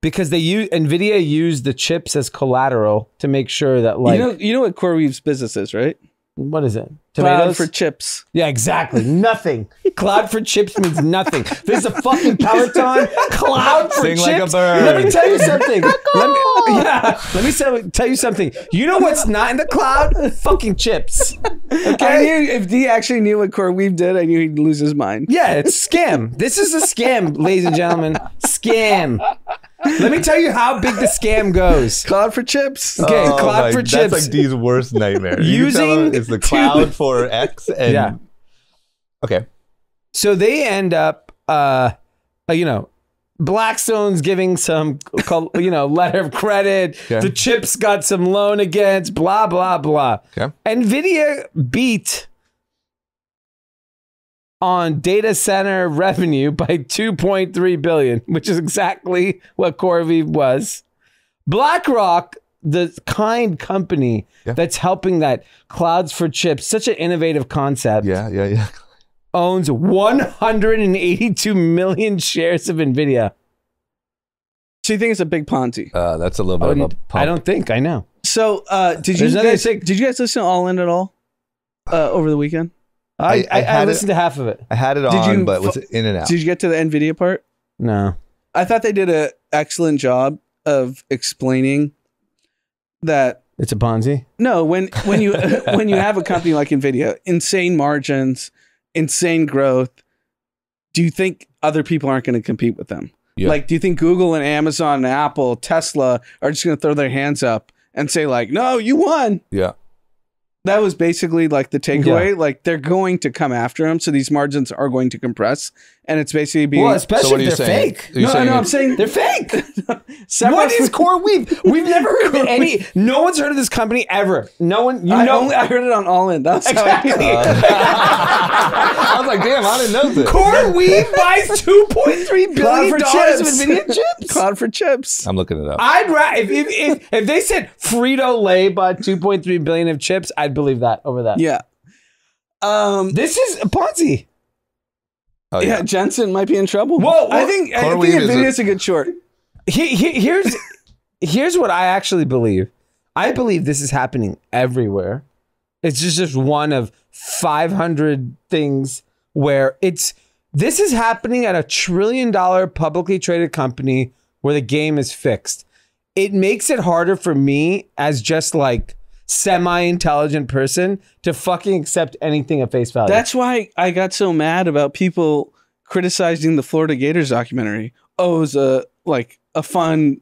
because they use NVIDIA used the chips as collateral to make sure that, like, you know, you know what CoreWeave's business is, right? What is it? Tomatoes? Cloud for chips. Yeah, exactly. Nothing. Cloud for chips means nothing. This is a fucking Peloton. Cloud for Sing chips. Sing like a bird. Let me tell you something. Let me, yeah. Let me tell you something. You know what's not in the cloud? Fucking chips. Okay. I knew, if Dee actually knew what CoreWeave did, I knew he'd lose his mind. Yeah, it's scam. This is a scam, ladies and gentlemen. Scam. Let me tell you how big the scam goes. Cloud for chips. Okay, oh, cloud my, for that's chips. That's like Dee's worst nightmare. Using is the cloud for X and yeah. Okay. So they end up, uh, you know, Blackstone's giving some, you know, letter of credit. Okay. The chips got some loan against. Blah blah blah. Okay. NVIDIA beat on data center revenue by two point three billion dollars, which is exactly what CoreWeave was. BlackRock, the kind company yeah. that's helping that clouds for chips, such an innovative concept. Yeah, yeah, yeah. Owns one hundred eighty-two million shares of NVIDIA. So you think it's a big Ponzi? Uh, that's a little bit of a pump. I don't think, I know. So uh, did, you guys, did you guys listen to All In at all uh, over the weekend? I, I, I, I listened it, to half of it. I had it did on, but it was in and out. Did you get to the NVIDIA part? No. I thought they did an excellent job of explaining that it's a Ponzi. No, when when you when you have a company like NVIDIA, insane margins, insane growth, do you think other people aren't going to compete with them? Yeah. Like, do you think Google and Amazon and Apple, Tesla are just going to throw their hands up and say like, "No, you won"? Yeah. That was basically like the takeaway. Yeah. Like they're going to come after him, so these margins are going to compress, and it's basically being. Well, especially so if they're saying? fake. No, no, no, I'm saying they're fake. What is CoreWeave? We've never heard of any. No one's heard of this company ever. No one. You I know, only, I heard it on All In. That's exactly. How I, uh, I was like, damn, I didn't know this. CoreWeave buys two point three billion for dollars of NVIDIA chips. Cloud for chips. I'm looking it up. I'd ra if, if if if they said Frito-Lay bought two point three billion of chips, I'd believe that over that. Yeah. Um, this is a Ponzi. Oh, yeah. yeah, Jensen might be in trouble. Whoa, well, I think I think NVIDIA's a good short. He, he, here's here's what I actually believe. I believe this is happening everywhere. It's just just one of five hundred things where it's this is happening at a trillion dollar publicly traded company where the game is fixed. It makes it harder for me as just like semi-intelligent person to fucking accept anything at face value. That's why I got so mad about people criticizing the Florida Gators documentary. Oh, it was a like a fun,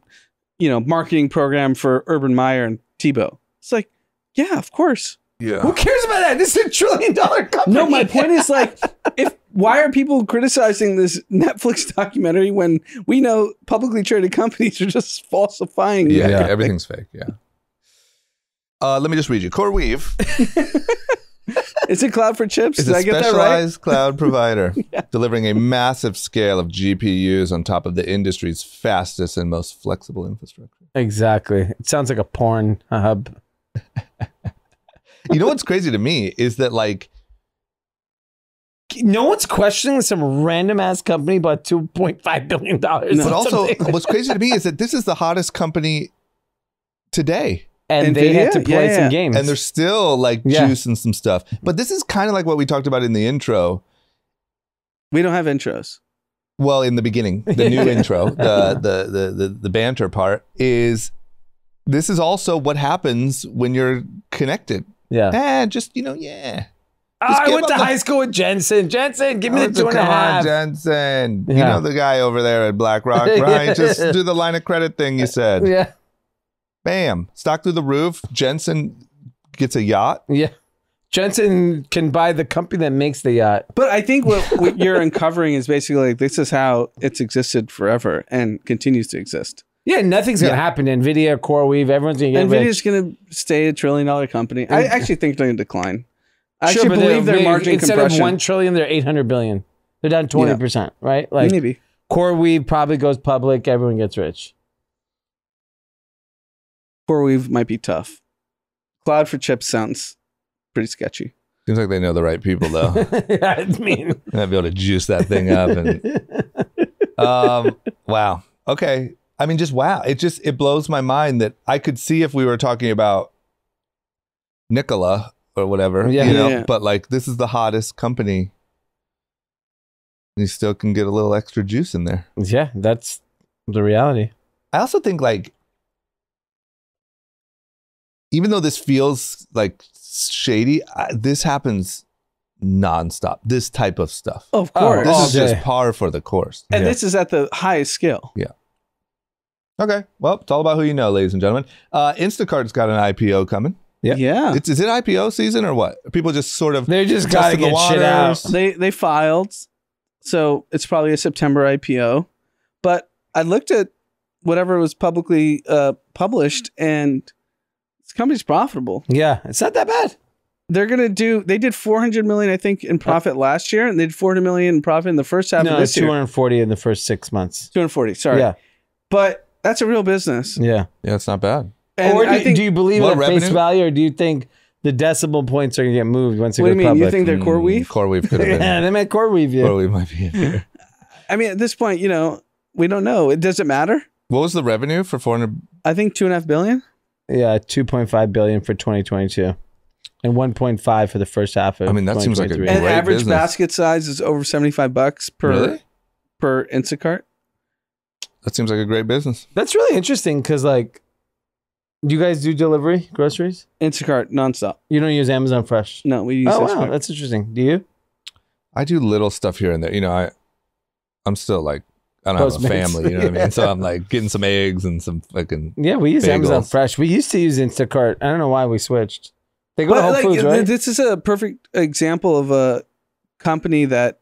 you know, marketing program for Urban Meyer and Tebow. It's like, yeah, of course. Yeah. Who cares about that? This is a trillion dollar company. No, my point is like, if why are people criticizing this Netflix documentary when we know publicly traded companies are just falsifying? Yeah, yeah, everything's fake. Yeah. Uh, let me just read you. CoreWeave. Is it cloud for chips? Did I get that right? It's a specialized cloud provider yeah. delivering a massive scale of G P Us on top of the industry's fastest and most flexible infrastructure. Exactly. It sounds like a porn hub. You know what's crazy to me is that like no one's questioning some random ass company bought two point five billion dollars. But also what's crazy to me is that this is the hottest company today. And, and they, they had yeah, to play yeah, yeah. some games. And they're still like yeah. juicing some stuff. But this is kind of like what we talked about in the intro. We don't have intros. Well, in the beginning, the new intro, the, the, the, the, the banter part is, this is also what happens when you're connected. Yeah. And just, you know, yeah. Just I went to the- high school with Jensen. Jensen, give me the two and a half. Jensen. Yeah. You know the guy over there at BlackRock, right? Yeah. Just do the line of credit thing you said. Yeah. Bam. Stock through the roof. Jensen gets a yacht. Yeah. Jensen can buy the company that makes the yacht. But I think what, what you're uncovering is basically like, this is how it's existed forever and continues to exist. Yeah, nothing's yeah. going to happen. NVIDIA, CoreWeave, everyone's going to get NVIDIA's rich. NVIDIA's going to stay a trillion dollar company. I actually think they're going to decline. I sure, actually believe their margin instead compression. Instead of one trillion, they're eight hundred billion. They're down twenty percent, yeah. right? Like maybe. CoreWeave probably goes public. Everyone gets rich. CoreWeave might be tough. Cloud for chips sounds pretty sketchy. Seems like they know the right people, though. yeah, I mean, they'll be able to juice that thing up. And, um, wow. Okay. I mean, just wow. It just it blows my mind that I could see if we were talking about Nikola or whatever, yeah, you know. Yeah, yeah. But like, this is the hottest company. You still can get a little extra juice in there. Yeah, that's the reality. I also think like, even though this feels like shady, I, this happens nonstop. This type of stuff, of course, oh, this is just par for the course, and yeah. this is at the highest scale. Yeah. Okay. Well, it's all about who you know, ladies and gentlemen. Uh, Instacart's got an I P O coming. Yeah. Yeah. It's, is it I P O season or what? People just sort of they just got to get shit out. They they filed, so it's probably a September I P O. But I looked at whatever was publicly uh, published, and this company's profitable. Yeah, it's not that bad. They're gonna do. They did four hundred million, I think, in profit oh. last year, and they did four hundred million in profit in the first half no, of this year. No, two hundred forty in the first six months. two hundred forty. Sorry. Yeah. But that's a real business. Yeah. Yeah, it's not bad. And or do, I think, do you believe it at face value, or do you think the decimal points are going to get moved once it goes public? What do you mean? You think they're CoreWeave? Mm, CoreWeave could have been. Yeah, they meant CoreWeave. Yeah. CoreWeave might be in there. I mean, at this point, you know, we don't know. It doesn't matter. What was the revenue for four hundred? I think two point five billion dollars. Yeah, two point five billion dollars for twenty twenty-two. And one point five for the first half of I mean, that seems like a great business. And average basket size is over seventy-five bucks per, really? per Instacart. That seems like a great business. That's really interesting because, like, do you guys do delivery, groceries? Instacart, nonstop. You don't use Amazon Fresh? No, we use Instacart. Oh, wow. That's interesting. Do you? I do little stuff here and there. You know, I, I'm still, like, I don't Postmates. have a family. You know what yeah. I mean? So I'm, like, getting some eggs and some fucking Yeah, we use bagels. Amazon Fresh. We used to use Instacart. I don't know why we switched. They go but to Whole like, Foods, right? This is a perfect example of a company that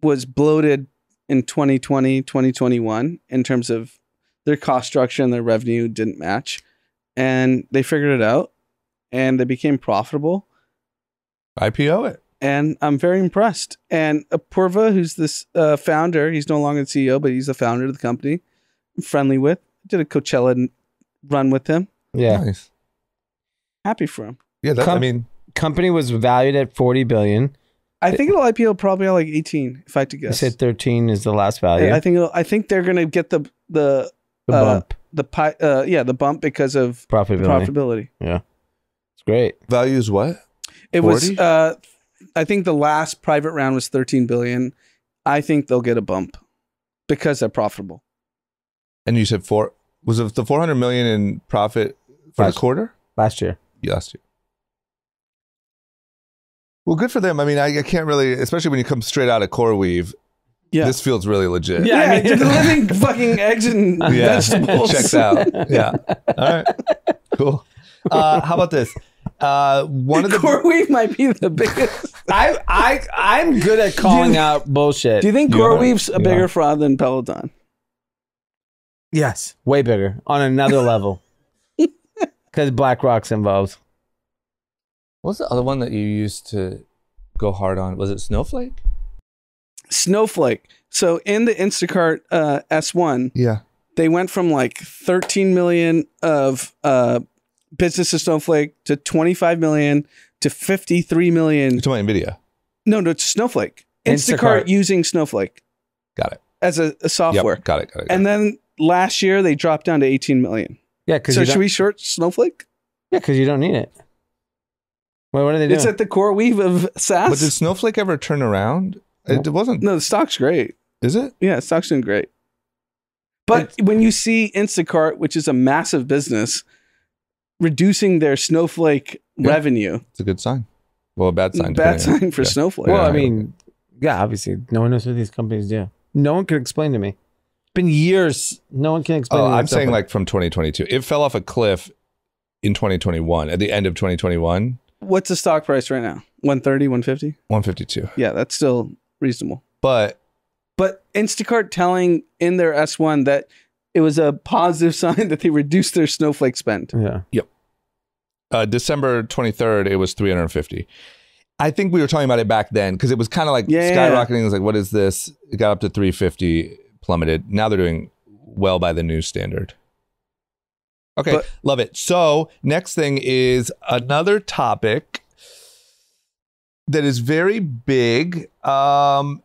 was bloated in twenty twenty, twenty twenty-one, in terms of their cost structure and their revenue didn't match. And they figured it out and they became profitable. I P O it. And I'm very impressed. And Apurva, who's this uh, founder, he's no longer the C E O, but he's the founder of the company. I'm friendly with. Did a Coachella run with him. Yeah. Nice. Happy for him. Yeah, that, Com- I mean. Company was valued at forty billion dollars. I think it'll I P O probably like eighteen, if I had to guess. I said thirteen is the last value. Yeah, I think it'll, I think they're going to get the the the uh, bump. The pi, uh, yeah, the bump because of profitability. profitability. Yeah, it's great. Value is what? It forty? Was. Uh, I think the last private round was thirteen billion. I think they'll get a bump because they're profitable. And you said four was it the four hundred million in profit for last, the quarter last year? Yeah, last year. Well, good for them. I mean, I, I can't really, especially when you come straight out of CoreWeave. Yeah. This feels really legit. Yeah, I mean, they're living fucking eggs and yeah. vegetables. Checks out. Yeah. All right. Cool. Uh, how about this? Uh, one of the CoreWeave might be the biggest. I I I'm good at calling out bullshit. Do you think CoreWeave's a bigger yeah. fraud than Peloton? Yes, way bigger on another level because BlackRock's involved. What's the other one that you used to go hard on? Was it Snowflake? Snowflake. So in the Instacart uh, S one, yeah, they went from like thirteen million of uh, business to Snowflake to twenty-five million to fifty-three million. You're talking about NVIDIA? No, no, it's Snowflake. Instacart, Instacart using Snowflake. Got it. As a, a software. Yep, got it, got it. Got and it. Then last year they dropped down to eighteen million. Yeah, because so should we short Snowflake? Yeah, because you don't need it. Wait, what are they doing? It's at the CoreWeave of SaaS. But did Snowflake ever turn around? It wasn't. No, the stock's great. Is it? Yeah, the stock's doing great. But it's, when you see Instacart, which is a massive business, reducing their Snowflake yeah. revenue. It's a good sign. Well, a bad sign. Bad sign on. for yeah. Snowflake. Well, I mean, yeah, obviously, no one knows what these companies do. No one can explain to me. It's been years. No one can explain. Oh, to me I'm saying stuff. Like from twenty twenty-two, it fell off a cliff in twenty twenty-one. At the end of twenty twenty-one. What's the stock price right now? one thirty, one fifty? one fifty-two. Yeah, that's still reasonable. But but Instacart telling in their S one that it was a positive sign that they reduced their Snowflake spend. Yeah. Yep. Uh, December twenty-third, it was three hundred fifty. I think we were talking about it back then because it was kind of like yeah, skyrocketing. Yeah. It was like, what is this? It got up to three fifty, plummeted. Now they're doing well by the new standard. Okay, but, love it. So next thing is another topic that is very big um,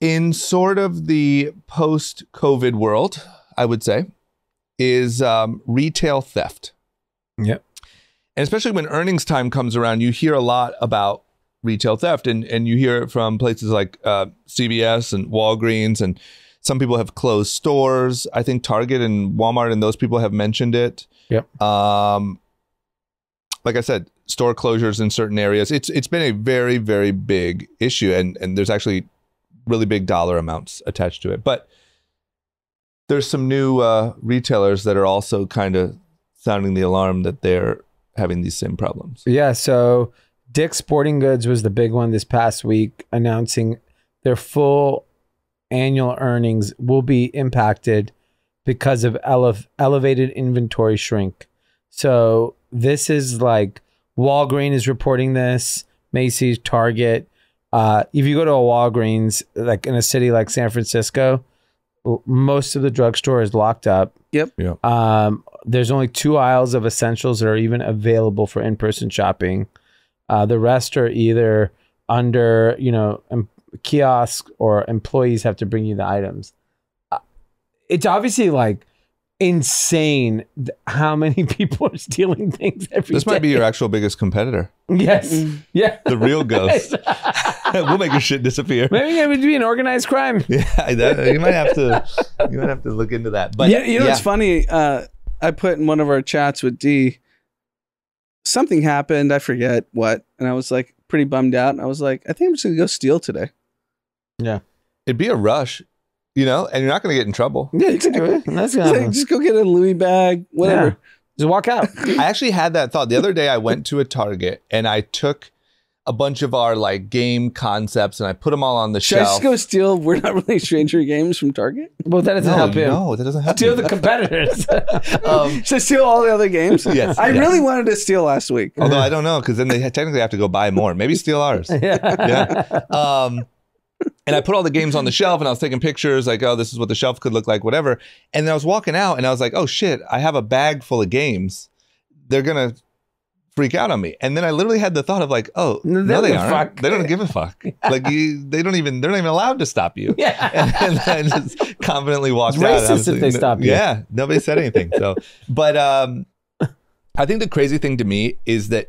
in sort of the post-COVID world, I would say, is um, retail theft. Yep. And especially when earnings time comes around, you hear a lot about retail theft, and, and you hear it from places like uh, C V S and Walgreens, and some people have closed stores. I think Target and Walmart and those people have mentioned it. Yep. Um, like I said, store closures in certain areas. It's it's been a very, very big issue, and, and there's actually really big dollar amounts attached to it. But there's some new uh, retailers that are also kind of sounding the alarm that they're having these same problems. Yeah, so Dick's Sporting Goods was the big one this past week, announcing their full annual earnings will be impacted because of ele- elevated inventory shrink. So this is like Walgreens is reporting this, Macy's, Target. Uh, if you go to a Walgreens, like in a city like San Francisco, most of the drugstore is locked up. Yep. Yeah. Um, there's only two aisles of essentials that are even available for in-person shopping. Uh, the rest are either under, you know, em- kiosk or employees have to bring you the items. Uh, it's obviously like insane th- how many people are stealing things every this day. This might be your actual biggest competitor. Yes. Mm-hmm. Yeah. The real Ghost. We'll make your shit disappear. Maybe it would be an organized crime. Yeah, that, you might have to. You might have to look into that. But yeah, you know, yeah. It's funny. Uh, I put in one of our chats with Dee, something happened. I forget what, and I was like pretty bummed out. And I was like, I think I'm just gonna go steal today. Yeah, it'd be a rush, you know, and you're not gonna get in trouble. Yeah, you can do it. That's gonna like, just go get a Louis bag, whatever. Yeah. Just walk out. I actually had that thought the other day. I went to a Target and I took a bunch of our like game concepts and I put them all on the Should shelf. Should I just go steal We're Not Really Stranger Games from Target? Well, that doesn't no, help him. No, that doesn't help Steal me. The competitors. um, Should I steal all the other games? Yes. I yes. really wanted to steal last week. Although I don't know, because then they technically have to go buy more. Maybe steal ours. Yeah. yeah. Um, and I put all the games on the shelf and I was taking pictures like, oh, this is what the shelf could look like, whatever. And then I was walking out and I was like, oh shit, I have a bag full of games. They're going to freak out on me. And then I literally had the thought of like, oh, no, no they aren't. Fuck. They don't give a fuck. Yeah. Like you, they don't even, they're not even allowed to stop you. Yeah. And, and I just confidently walked it's out. Racist honestly. If they stop you. Yeah. Nobody said anything. So, but um, I think the crazy thing to me is that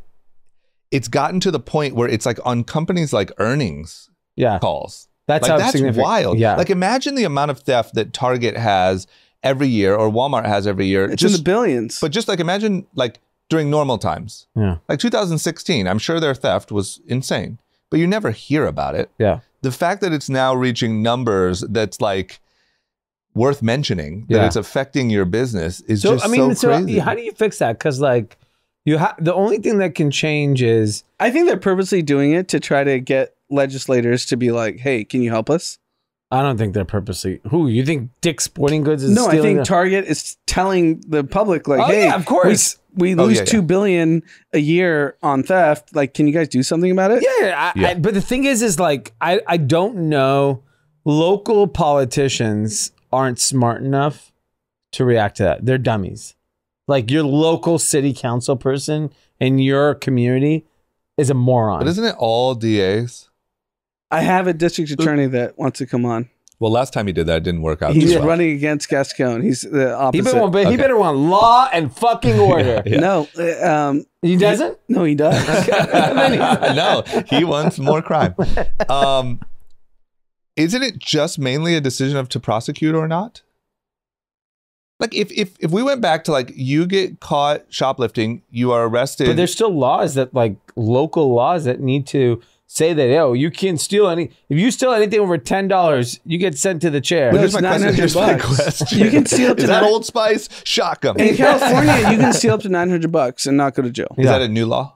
it's gotten to the point where it's like on companies like earnings yeah. calls. That's, like, that's wild. Yeah. Like imagine the amount of theft that Target has every year or Walmart has every year. It's just, in the billions. But just like imagine like, during normal times. Yeah. Like two thousand sixteen, I'm sure their theft was insane, but you never hear about it. Yeah. The fact that it's now reaching numbers that's like worth mentioning, yeah. that it's affecting your business is so, just I mean, so crazy. So how do you fix that? Because like you ha- the only thing that can change is... I think they're purposely doing it to try to get legislators to be like, hey, can you help us? I don't think they're purposely. Who you think Dick's Sporting Goods is? No, stealing I think a- Target is telling the public like, oh, "Hey, yeah, of course we, we oh, lose yeah, two yeah. billion a year on theft. Like, can you guys do something about it?" Yeah, yeah, I, yeah. I, but the thing is, is like, I, I don't know. Local politicians aren't smart enough to react to that. They're dummies. Like your local city council person in your community is a moron. But isn't it all D As? I have a district attorney that wants to come on. Well, last time he did that, it didn't work out. He's well. running against Gascon. He's the opposite. He better want, okay. he better want law and fucking order. yeah, yeah. No. Um, he doesn't? He, no, he does. No, he wants more crime. Um, isn't it just mainly a decision of to prosecute or not? Like if, if if we went back to like you get caught shoplifting, you are arrested. But there's still laws that like local laws that need to say that, oh, you can't steal any. If you steal anything over ten dollars, you get sent to the chair. But here's my question. Here's my question. You can steal up to is that Old Spice? Shock them. In California, you can steal up to nine hundred bucks and not go to jail. Is yeah. that a new law?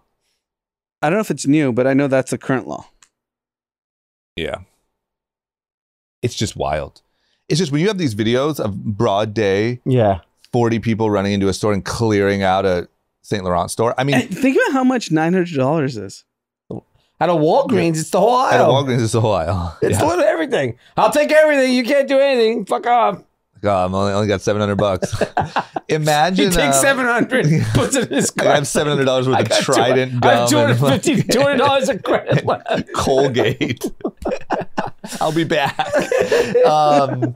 I don't know if it's new, but I know that's the current law. Yeah. It's just wild. It's just when you have these videos of broad day, yeah, forty people running into a store and clearing out a Saint Laurent store. I mean, and think about how much nine hundred dollars is. At a Walgreens, it's the whole aisle. At a Walgreens, it's the whole aisle. It's yeah. everything. I'll take everything. You can't do anything. Fuck off. God, I only, only got seven hundred bucks. Imagine. He takes um, seven hundred, puts it in his credit. I have seven hundred dollars worth of Trident gum. I have two hundred fifty dollars, two hundred dollars of credit left. Colgate. I'll be back. Um,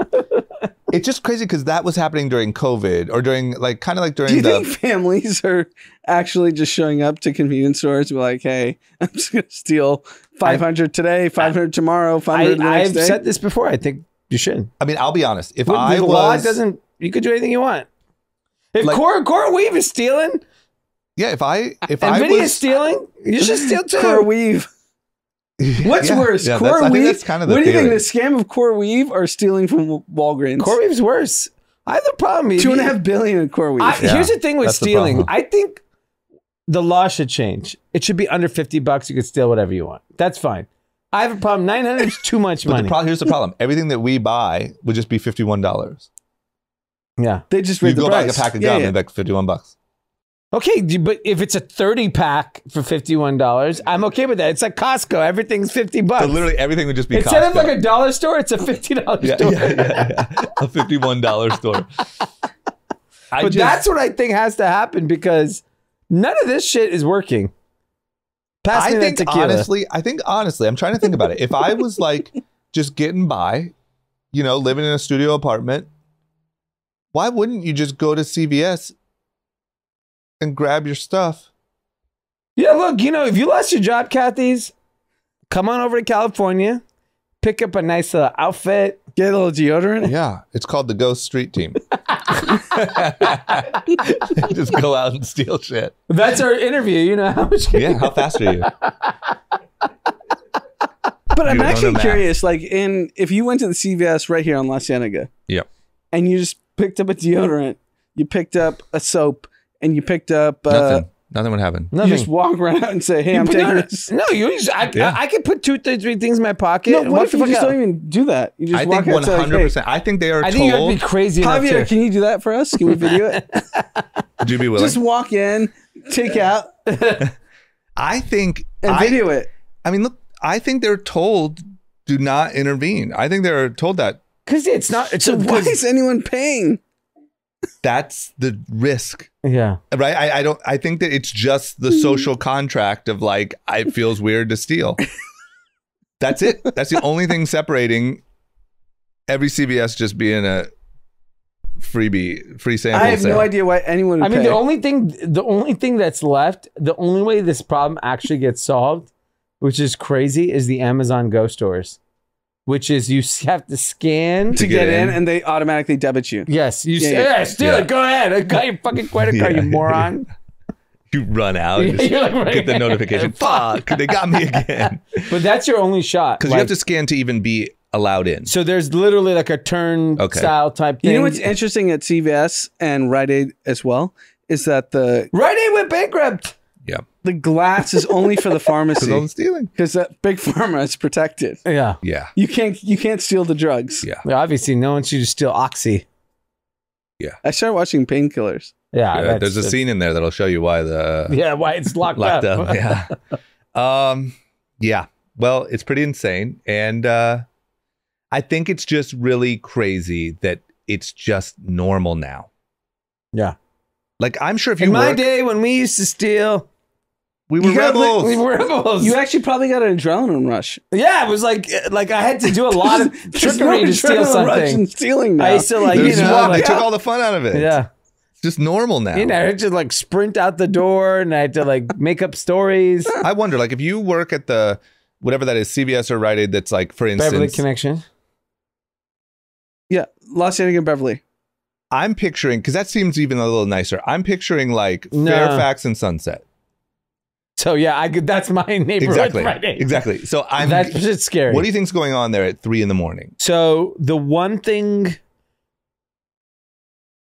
it's just crazy because that was happening during COVID or during like kind of like during the- Do you the, think families are actually just showing up to convenience stores and be like, hey, I'm just going to steal five hundred I, today, five hundred I, tomorrow, five hundred the next I've day. Said this before. I think you should. I mean, I'll be honest. If With, I the was- law doesn't, you could do anything you want. If like, Core, CoreWeave is stealing- Yeah, if I- if NVIDIA I was, stealing, you should steal too. CoreWeave. What's yeah, worse, yeah, CoreWeave? Kind of what do you theory. think, the scam of CoreWeave or stealing from Walgreens? CoreWeave's worse. I have a problem. Two and a half billion in CoreWeave. I, yeah, here's the thing with stealing. I think the law should change. It should be under fifty bucks. You can steal whatever you want. That's fine. I have a problem. nine hundred is too much money. The pro here's the problem. Everything that we buy would just be fifty-one dollars. Yeah. They just raise the price. You go buy a pack of yeah, gum yeah. and back fifty-one bucks. Okay, but if it's a thirty pack for fifty-one dollars, I'm okay with that. It's like Costco. Everything's fifty bucks. So literally everything would just be Instead Costco. Instead of like a dollar store, it's a fifty dollar yeah, store. Yeah, yeah, yeah. A fifty-one dollar store. I but just, that's what I think has to happen because none of this shit is working. Pass I think honestly, I think honestly, I'm trying to think about it. If I was like just getting by, you know, living in a studio apartment, why wouldn't you just go to C V S and grab your stuff? Yeah, look, you know, if you lost your job, Kathy's, come on over to California, pick up a nice little outfit, get a little deodorant. Yeah, it's called the Ghost Street Team. Just go out and steal shit. That's our interview. You know how much? Yeah, how fast are you? But I'm actually curious. Like, in if you went to the C V S right here on La Cienega, yep, and you just picked up a deodorant, you picked up a soap. And you picked up uh, nothing. Nothing would happen. You nothing. Just walk right out and say, "Hey, you I'm taking this." No, you. Just, I, yeah. I, I could put two, three, three things in my pocket. No, what, what if you just out? Don't even do that? You just I walk think one hundred percent. I think they are. I told, think you have to be crazy. Javier, can you do that for us? Can we video it? Would you be willing? Just walk in, take out. I think and I, video it. I mean, look. I think they're told do not intervene. I think they're told that because it's not. It's so a, why is anyone paying? That's the risk. Yeah. Right. I, I don't I think that it's just the social contract of like it feels weird to steal. That's it. That's the only thing separating every C V S just being a freebie, free sample. I have sale. No idea why anyone would I mean pay. the only thing the only thing that's left, the only way this problem actually gets solved, which is crazy, is the Amazon Ghost stores. Which is you have to scan to, to get, get in, in, and they automatically debit you. Yes, you yeah, say, yeah, yeah. steal yeah. it. Go ahead. I got your fucking credit card, yeah. you moron. You run out. And just like, right. Get the notification. Fuck, they got me again. But that's your only shot because like, you have to scan to even be allowed in. So there's literally like a turn okay. style type thing. You know what's interesting at C V S and Rite Aid as well is that the Rite Aid went bankrupt. Yeah, the glass is only for the pharmacy. Because I'm stealing. Because that big pharma is protected. Yeah, yeah. You can't you can't steal the drugs. Yeah, well, obviously no one should steal Oxy. Yeah, I started watching Painkillers. Yeah, yeah there's a scene in there that'll show you why the yeah why it's locked, locked up. up. Yeah, um, yeah. Well, it's pretty insane, and uh, I think it's just really crazy that it's just normal now. Yeah. Like, I'm sure if you In my work, day, when we used to steal, we were rebels. Got, we were rebels. You actually probably got an adrenaline rush. Yeah, it was like, like I had to do a lot of trickery no to steal something. And stealing now. I used to like, There's you know. Walk, like, I took all the fun out of it. Yeah. It's just normal now. You know, I had to like sprint out the door and I had to like make up stories. I wonder, like, if you work at the, whatever that is, C V S or Rite Aid, that's like, for instance. Beverly Connection. Yeah, La Cienega and Beverly. I'm picturing, because that seems even a little nicer. I'm picturing like no. Fairfax and Sunset. So yeah, I could, that's my neighborhood. Exactly. Friday. Exactly. So I'm that's just scary. What do you think's going on there at three in the morning? So the one thing,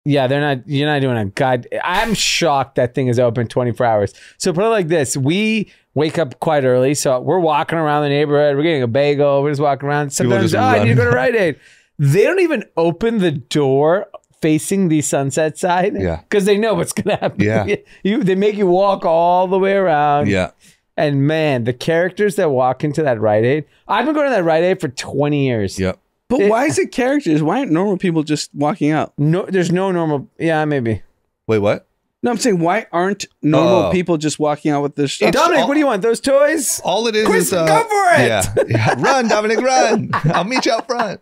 yeah, they're not. You're not doing a god. I'm shocked that thing is open twenty-four hours. So put it like this: we wake up quite early, so we're walking around the neighborhood. We're getting a bagel. We're just walking around. Sometimes, oh, I need to go to Rite Aid. They don't even open the door facing the sunset side, yeah, because they know what's gonna happen. Yeah, you, they make you walk all the way around. Yeah, and man, the characters that walk into that Rite Aid. I've been going to that Rite Aid for twenty years. Yep. But it, why is it characters? Why aren't normal people just walking out? No, there's no normal. Yeah, maybe. Wait, what? No, I'm saying why aren't normal uh, people just walking out with this? Sh Dominic, all, what do you want? Those toys? All it is Chris, is uh, go for it. Yeah, yeah. Run, Dominic, run! I'll meet you out front.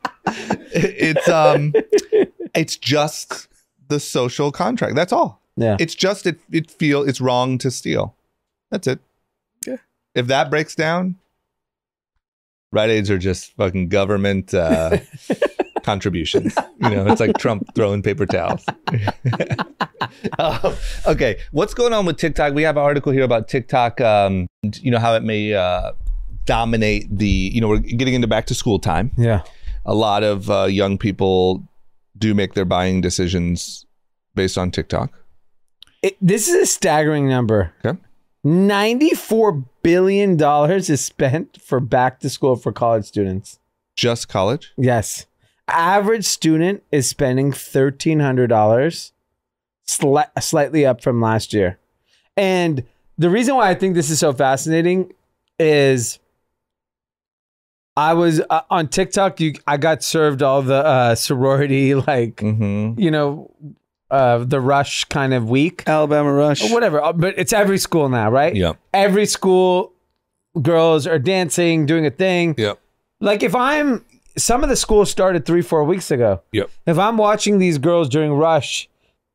It's um. It's just the social contract. That's all. Yeah. It's just it. It feel it's wrong to steal. That's it. Yeah. If that breaks down, Rite Aids are just fucking government uh, contributions. You know, it's like Trump throwing paper towels. uh, okay, what's going on with TikTok? We have an article here about TikTok. Um, you know how it may uh, dominate the. You know, we're getting into back to school time. Yeah. A lot of uh, young people do make their buying decisions based on TikTok. It, this is a staggering number. Okay. ninety-four billion dollars is spent for back to school for college students. Just college? Yes. Average student is spending thirteen hundred dollars, sli- slightly up from last year. And the reason why I think this is so fascinating is I was uh, on TikTok. You, I got served all the uh, sorority, like, mm-hmm. you know, uh, the Rush kind of week. Alabama Rush. Or whatever. But it's every school now, right? Yeah. Every school, girls are dancing, doing a thing. Yeah. Like if I'm, some of the schools started three, four weeks ago. Yep. If I'm watching these girls during Rush,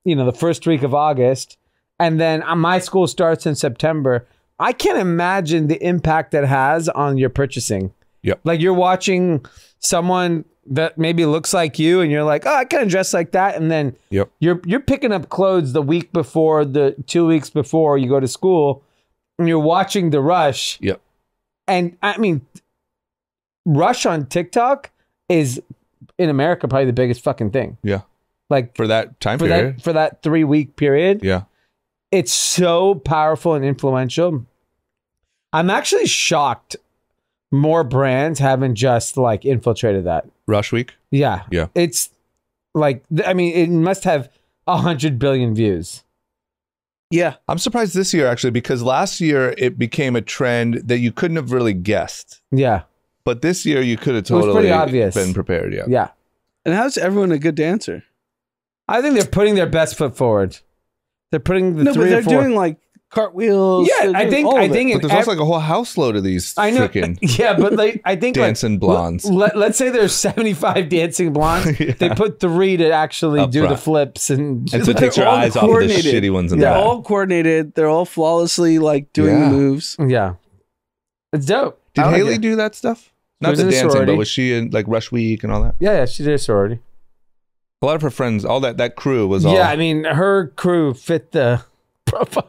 you know, the first week of August, and then my school starts in September, I can't imagine the impact that has on your purchasing. Yep. Like you're watching someone that maybe looks like you and you're like, oh, I kind of dress like that. And then yep. you're you're picking up clothes the week before, the two weeks before you go to school, and you're watching the Rush. Yep. And I mean, Rush on TikTok is in America probably the biggest fucking thing. Yeah. Like for that time for period. That, for that three week period. Yeah. It's so powerful and influential. I'm actually shocked. More brands haven't just like infiltrated that Rush week. Yeah, yeah. It's like I mean, it must have a hundred billion views. Yeah, I'm surprised this year actually because last year it became a trend that you couldn't have really guessed. Yeah, but this year you could have totally been prepared. Yeah, yeah. And how's everyone a good dancer? I think they're putting their best foot forward. They're putting the no, three but they're or four. doing like. Cartwheels. Yeah, I think I think but there's also like a whole house load of these. I know. Freaking yeah, but like I think dancing like, blondes. Let, let's say there's seventy-five dancing blondes. Yeah. They put three to actually Up do front. the flips and. And so it takes your eyes off the shitty ones. In yeah, the they're all coordinated. They're all flawlessly like doing yeah. the moves. Yeah, it's dope. Did Haley like do that stuff? Not the dancing, sorority. But was she in like Rush Week and all that? Yeah, yeah, she did a sorority. A lot of her friends, all that that crew was. All... Yeah, I mean, her crew fit the. Profile.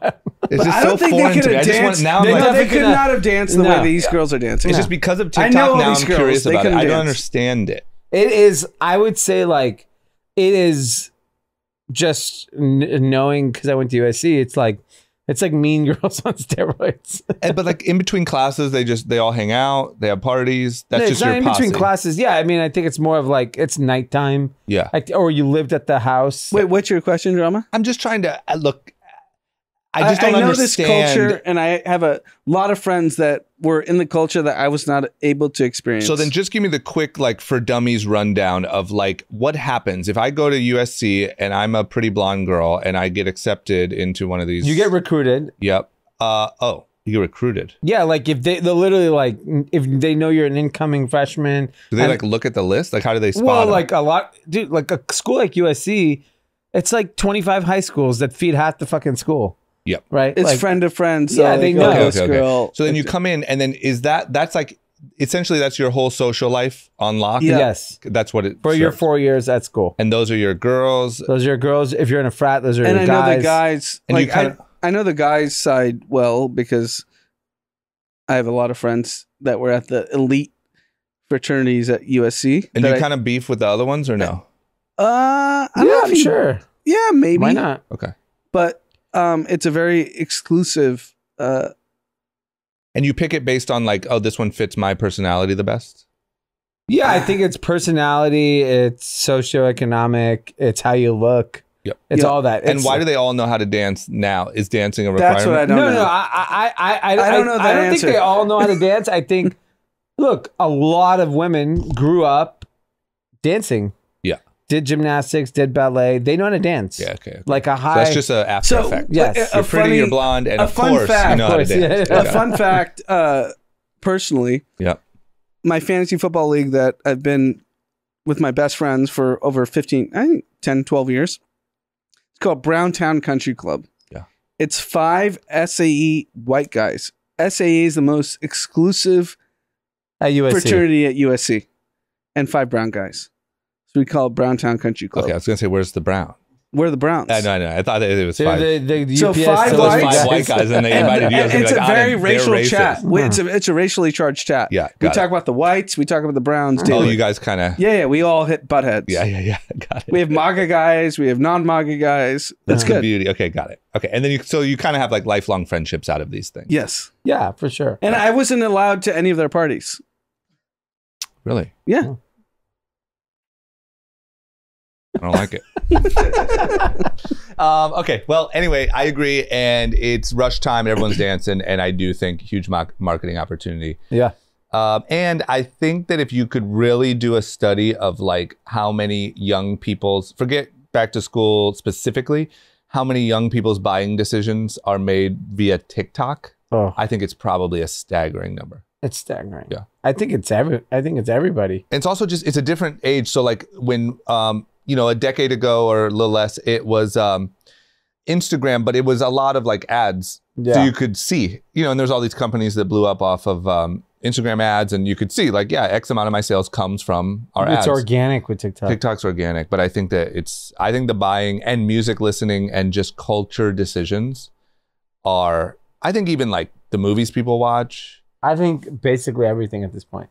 It's just I don't so think they could have danced. Now they, like, no, they could not, not have danced the no. way these yeah. girls are dancing. It's no. just because of TikTok. I know all now these I'm girls, curious about it. Dance. I don't understand it. It is, I would say, like, it is just n knowing because I went to U S C. It's like, it's like Mean Girls on steroids. And, but like in between classes, they just they all hang out. They have parties. That's no, just it's not your in posse. Between classes. Yeah, I mean, I think it's more of like it's nighttime. Yeah, like, or you lived at the house. Wait, what's your question, Drama? I'm just trying to uh, look. I just don't I know understand. This culture, and I have a lot of friends that were in the culture that I was not able to experience. So then just give me the quick, like, for dummies rundown of, like, what happens if I go to U S C and I'm a pretty blonde girl and I get accepted into one of these. You get recruited. Yep. Uh, oh, you get recruited. Yeah, like, if they, they're literally, like, if they know you're an incoming freshman. Do they, and, like, look at the list? Like, how do they spot Well, them? Like, a lot, dude, like, a school like U S C, it's, like, twenty-five high schools that feed half the fucking school. Yep. Right. It's like, friend to friend. So yeah, they know okay, okay, this girl. Okay. So then you come in, and then is that that's like essentially that's your whole social life on lock? Yeah. Yes. That's what it For serves. Your four years at school. And those are your girls. Those are your girls. If you're in a frat, those are and your I guys. Know the guys and like, kinda, I, I know the guys' side well because I have a lot of friends that were at the elite fraternities at U S C. And you kind of beef with the other ones or no? Uh, I'm yeah, not I'm sure. Yeah, maybe. Why not? Okay. But um, it's a very exclusive... Uh, and you pick it based on like, oh, this one fits my personality the best? Yeah, I think it's personality, it's socioeconomic, it's how you look. Yep. It's yep. all that. It's and why like, do they all know how to dance now? Is dancing a requirement? That's what I don't no, know. No, no, I, I, I, I don't know that I don't answer. think they all know how to dance. I think, look, a lot of women grew up dancing. Yeah. Did gymnastics, did ballet. They know how to dance. Yeah, okay. okay. Like a high... So that's just an after so, effect. Yes. You're funny, pretty, you're blonde, and of course fact, you know course, how to dance. Yeah, yeah. A fun fact, uh, personally, yeah. my fantasy football league that I've been with my best friends for over fifteen, I think ten, twelve years, it's called Browntown Country Club. Yeah. It's five S A E white guys. S A E is the most exclusive at U S C. Fraternity at U S C. And five brown guys. We call it Browntown Country Club. Okay, I was gonna say, where's the brown? Where are the Browns? I know, I know. I thought it was five. The, the, the so five, so five white guys, and they invited you. It's a like, very racial chat. Huh. It's a it's a racially charged chat. Yeah, we talk it. about the whites. We talk about the Browns. Oh, daily. You guys kind of. Yeah, yeah. We all hit butt heads. Yeah, yeah, yeah. Got it. We have MAGA guys. We have non-MAGA guys. That's uh, good. The beauty. Okay, got it. Okay, and then you so you kind of have like lifelong friendships out of these things. Yes. Yeah, for sure. And yeah. I wasn't allowed to any of their parties. Really? Yeah. Oh. I don't like it. um, okay. Well, anyway, I agree. And it's rush time. Everyone's dancing. And I do think huge marketing opportunity. Yeah. Um, and I think that if you could really do a study of like how many young people's, forget back to school specifically, how many young people's buying decisions are made via TikTok, oh. I think it's probably a staggering number. It's staggering. Yeah. I think it's every. I think it's everybody. And it's also just, it's a different age. So like when... Um, you know, a decade ago or a little less, it was um, Instagram, but it was a lot of like ads. Yeah. So you could see, you know, and there's all these companies that blew up off of um, Instagram ads, and you could see like, yeah, X amount of my sales comes from our it's ads. It's organic with TikTok. TikTok's organic, but I think that it's, I think the buying and music listening and just culture decisions are, I think even like the movies people watch. I think basically everything at this point.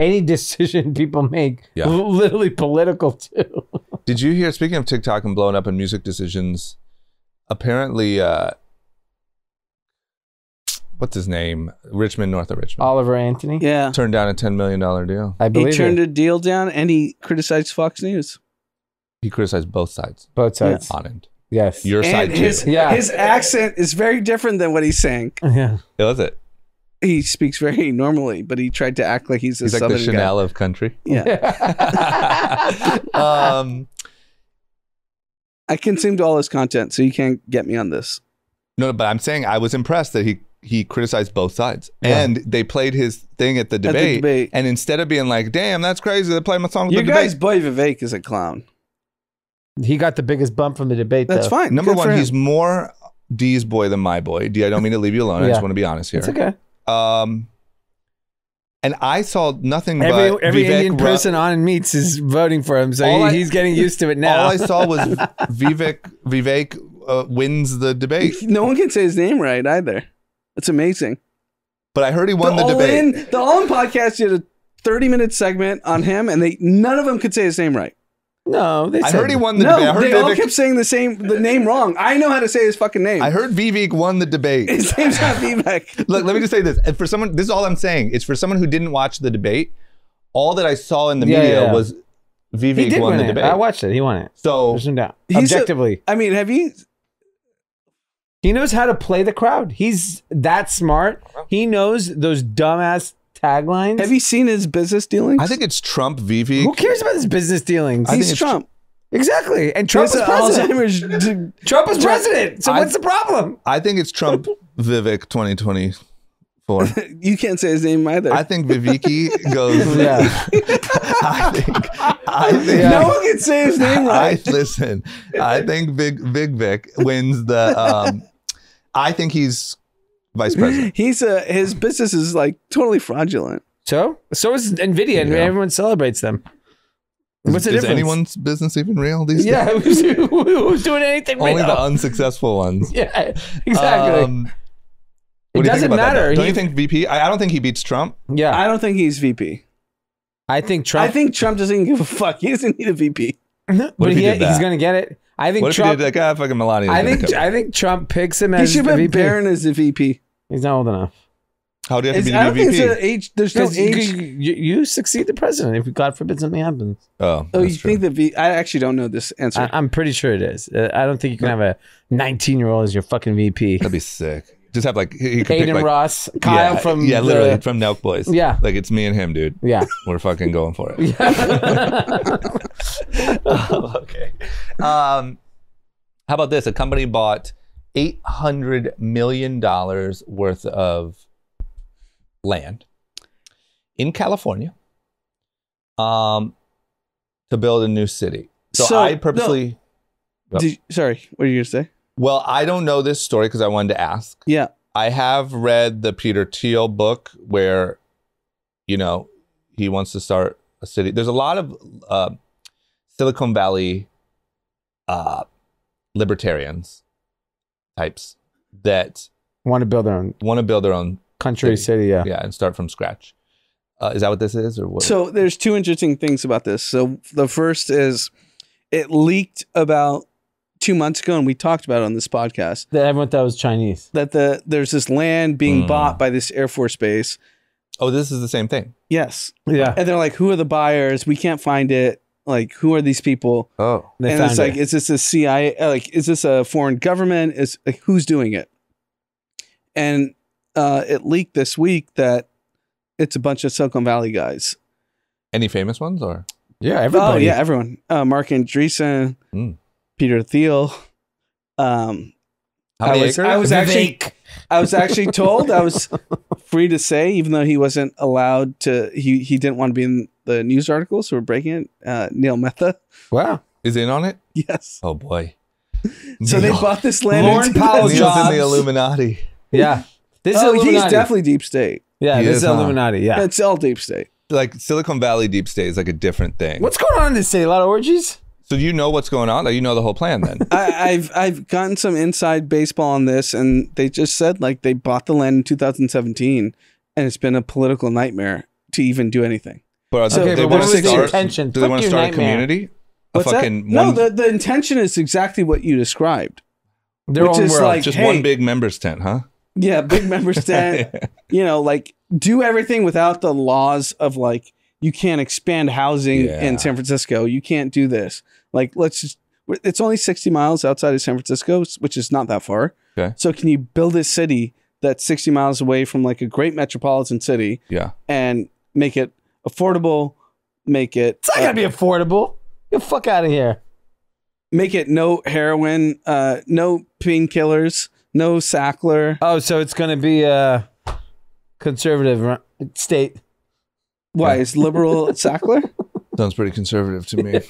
Any decision people make, yeah. literally political too. Did you hear, speaking of TikTok and blowing up and music decisions, apparently, uh, what's his name? Richmond, north of Richmond. Oliver Anthony? Yeah. Turned down a ten million dollar deal. I believe He turned it. a deal down and he criticized Fox News. He criticized both sides. Both sides. Yeah. On it. Yes. Your and side his, too. Yeah. His accent is very different than what he's saying. Yeah. It was it. He speaks very normally, but he tried to act like he's a he's like Southern the Chanel guy. of country. Yeah. um, I consumed all his content, so you can't get me on this. No, but I'm saying I was impressed that he he criticized both sides, yeah. and they played his thing at the debate. At the debate. And instead of being like, "Damn, that's crazy," they played my song. At you the guys, debate. boy, Vivek is a clown. He got the biggest bump from the debate. That's though. fine. Number Good one, he's more Dee's boy than my boy. Dee, I don't mean to leave you alone. yeah. I just want to be honest here. It's okay. Um, and I saw nothing every, but every Vivek Indian person Ra on and meets is voting for him, so he, I, he's getting used to it now. All I saw was Vivek. Vivek uh, wins the debate. No one can say his name right either. It's amazing. But I heard he won the, the all debate. In, the All In podcast did a thirty-minute segment on him, and they none of them could say his name right. No, they I said, heard he won the no, debate. I heard they Vivek, all kept saying the same the name wrong. I know how to say his fucking name. I heard Vivek won the debate. His name's not Vivek. Look, let me just say this. For someone, this is all I'm saying. It's for someone who didn't watch the debate. All that I saw in the yeah, media yeah. was Vivek won the it. debate. I watched it. He won it. So there's no doubt. Objectively, a, I mean, have you? He knows how to play the crowd. He's that smart. He knows those dumbass taglines. Have you seen his business dealings? I think it's Trump, Vivek. Who cares about his business dealings? I He's Trump. Tr exactly. And Trump is president. Trump is president. So I, what's the problem? I think it's Trump, Vivek twenty twenty-four. You can't say his name either. I think Viveki goes. Yeah. I think. I think yeah. No one can say his name right. I, listen, I think Big Vivek wins the. Um, I think he's vice president. He's a, his business is like totally fraudulent. So? So is NVIDIA, yeah. and everyone celebrates them. What's the is, difference? Is anyone's business even real these yeah, days? Yeah, who's, who's doing anything right Only now? The unsuccessful ones. Yeah, exactly. Um, it doesn't do matter. That, don't he, you think V P? I, I don't think he beats Trump. Yeah. I don't think he's V P. I think Trump... I think Trump doesn't give a fuck. He doesn't need a V P. What but he, he's going to get it. I think what Trump... What if he did that? God, fucking Melania. I think, I think Trump picks him as the V P. He should put Barron as the V P. He's not old enough. How do you have to be the V P? It's age, there's no age. You, you succeed the president if God forbid something happens. Oh, oh, you true. think the V? I actually don't know this answer. I, I'm pretty sure it is. Uh, I don't think you can have a nineteen year old as your fucking V P. That'd be sick. Just have like he, he could Aiden pick, like, Ross, Kyle yeah, from yeah, literally the, from Nelk Boys. Yeah, like it's me and him, dude. Yeah, we're fucking going for it. Oh, okay. Um, how about this? A company bought eight hundred million dollars worth of land in California um to build a new city. So, so I purposely no, oh. did, sorry, what are you gonna say? Well, I don't know this story because I wanted to ask. Yeah. I have read the Peter Thiel book where, you know, he wants to start a city. There's a lot of uh, Silicon Valley uh libertarians types that want to build their own want to build their own Country, city, yeah. Yeah, and start from scratch. Uh, is that what this is? Or what? So there's two interesting things about this. So the first is it leaked about two months ago, and we talked about it on this podcast. That everyone thought was Chinese. That the there's this land being mm. bought by this Air Force base. Oh, this is the same thing? Yes. Yeah. And they're like, who are the buyers? We can't find it. Like, who are these people? Oh. They and found it's like, it. Is this a C I A? Like, is this a foreign government? Is like, who's doing it? And Uh, it leaked this week that it's a bunch of Silicon Valley guys. Any famous ones or? Yeah, everybody. Oh, yeah, everyone. Uh, Mark Andreessen, mm. Peter Thiel. Um, How many I was, acres? I was actually, I was actually told I was free to say, even though he wasn't allowed to. He he didn't want to be in the news article, so we're breaking it. Uh, Neil Mehta. Wow, is in on it? Yes. Oh boy. So Neil. They bought this land. Lauren Powell Jobs in the Illuminati. Yeah. This oh, is he's definitely deep state. Yeah, he this is, is Illuminati. Yeah, it's all deep state. Like Silicon Valley deep state is like a different thing. What's going on in this state? A lot of orgies. So you know what's going on? Like, you know the whole plan then. I, I've I've gotten some inside baseball on this, and they just said like they bought the land in two thousand seventeen, and it's been a political nightmare to even do anything. But so okay, they want to start. Do they want to start a community? A What's fucking that? No, the the intention is exactly what you described. Their own world, like, just hey, one big members tent, huh? Yeah, big members tent. Yeah. You know, like do everything without the laws of like you can't expand housing yeah. in San Francisco. You can't do this. Like, let's just. It's only sixty miles outside of San Francisco, which is not that far. Okay. So can you build a city that's sixty miles away from like a great metropolitan city? Yeah. And make it affordable. Make it. It's not uh, gonna be affordable. Get the fuck out of here. Make it no heroin, uh, no painkillers. No Sackler. Oh, so it's going to be a conservative state. Why? Yeah. Is liberal Sackler? Sounds pretty conservative to me. Yeah.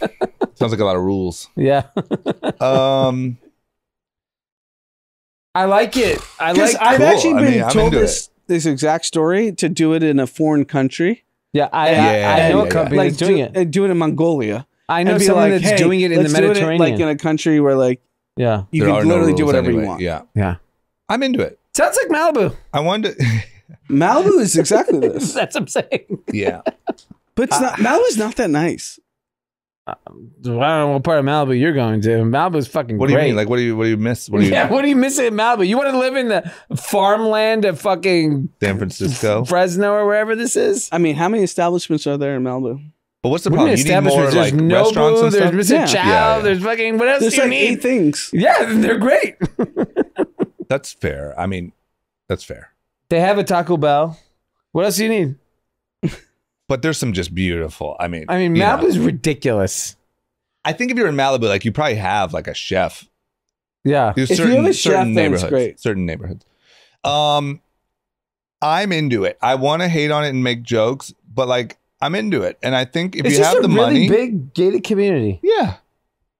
Sounds like a lot of rules. Yeah. um, I like it. I like I've cool. actually been I mean, told this, this exact story to do it in a foreign country. Yeah, I, yeah, I, yeah, I know yeah, a company yeah. like that's doing do, it. Do it in Mongolia. I know someone like, that's hey, doing it in the Mediterranean. Do it in, like in a country where like, yeah, you there can literally no do whatever anyway. You want. Yeah, yeah, I'm into it. Sounds like Malibu. I wonder. Malibu is exactly this. That's what I'm saying. Yeah, but it's uh, not, Malibu's not that nice. Uh, I don't know what part of Malibu you're going to. Malibu's fucking. What do you great. mean? Like, what do you what do you miss? What do you yeah, what do you miss in Malibu? You want to live in the farmland of fucking San Francisco, Fresno, or wherever this is? I mean, how many establishments are there in Malibu? But what's the problem? You need more like no restaurants and stuff. There's Mister Yeah. Chow. Yeah, yeah. There's fucking what else there's do you like need? Eight things. Yeah, they're great. That's fair. I mean, that's fair. They have a Taco Bell. What else do you need? But there's some just beautiful. I mean, I mean, Malibu's ridiculous. I think if you're in Malibu, like you probably have like a chef. Yeah, there's if certain, you have a chef, then it's great. Certain neighborhoods. Um, I'm into it. I want to hate on it and make jokes, but like. I'm into it, and I think if it's you just have the really money, big gated community. Yeah,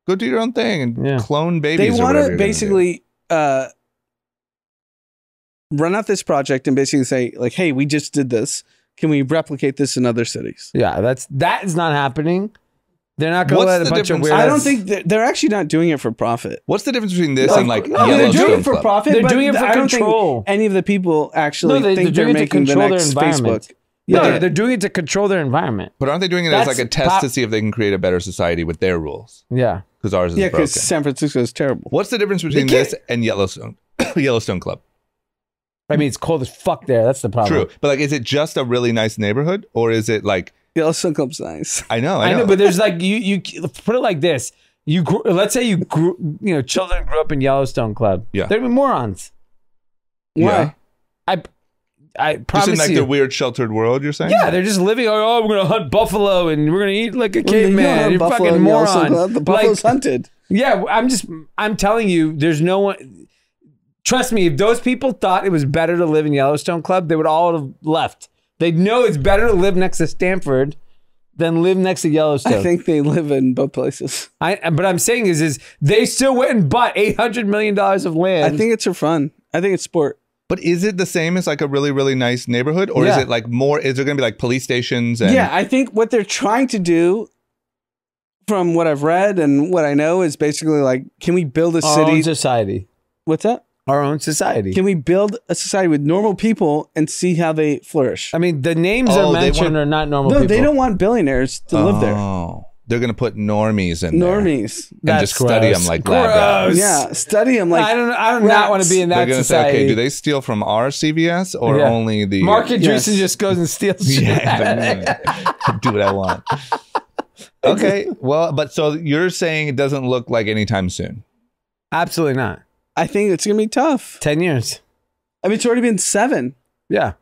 go do your own thing and yeah. clone babies. They want to basically uh, run out this project and basically say, like, hey, we just did this. Can we replicate this in other cities? Yeah, that's that is not happening. They're not going to let a bunch difference? of weirdos. I don't think they're, they're actually not doing it for profit. What's the difference between this no, and like? No, they're doing it for profit. They're doing it for I control. Don't think any of the people actually no, they, think they're, they're making the next Facebook. Yeah, no, they're, they're doing it to control their environment. But aren't they doing it That's as like a test to see if they can create a better society with their rules? Yeah, because ours is yeah, broken. Yeah, because San Francisco is terrible. What's the difference between this and Yellowstone? Yellowstone Club. I mean, it's cold as fuck there. That's the problem. True, but like, is it just a really nice neighborhood, or is it like? Yellowstone Club's nice. I know, I know. I know, but there's like you you put it like this. You grew, let's say you grew, you know, children grew up in Yellowstone Club. Yeah, they'd be morons. Why? Yeah. I I promise just in like you. the weird sheltered world you're saying? Yeah, they're just living. Oh, we're gonna hunt buffalo and we're gonna eat like a caveman. You're fucking moron. Club, the buffalo's like, hunted. Yeah, I'm just I'm telling you, there's no one. Trust me, if those people thought it was better to live in Yellowstone Club, they would all have left. They know it's better to live next to Stanford than live next to Yellowstone. I think they live in both places. I, but I'm saying is, is they still went and bought eight hundred million dollars of land. I think it's for fun. I think it's sport. But is it the same as like a really, really nice neighborhood? Or yeah. is it like more, is there going to be like police stations? And yeah, I think what they're trying to do from what I've read and what I know is basically like, can we build a Our city? Our own society. What's that? Our own society. Can we build a society with normal people and see how they flourish? I mean, the names oh, are mentioned want, are not normal no, people. No, they don't want billionaires to oh, live there. They're going to put normies in normies. there. Normies. And just gross. study them like lab rats. Yeah, study them like I don't I do not want to be in that they're society. They're going to say, okay, do they steal from our C V S or yeah. only the... Market yes. Juices just goes and steals. Yeah, I do what I want. Okay, well, but so you're saying it doesn't look like anytime soon? Absolutely not. I think it's going to be tough. ten years. I mean, it's already been seven. Yeah.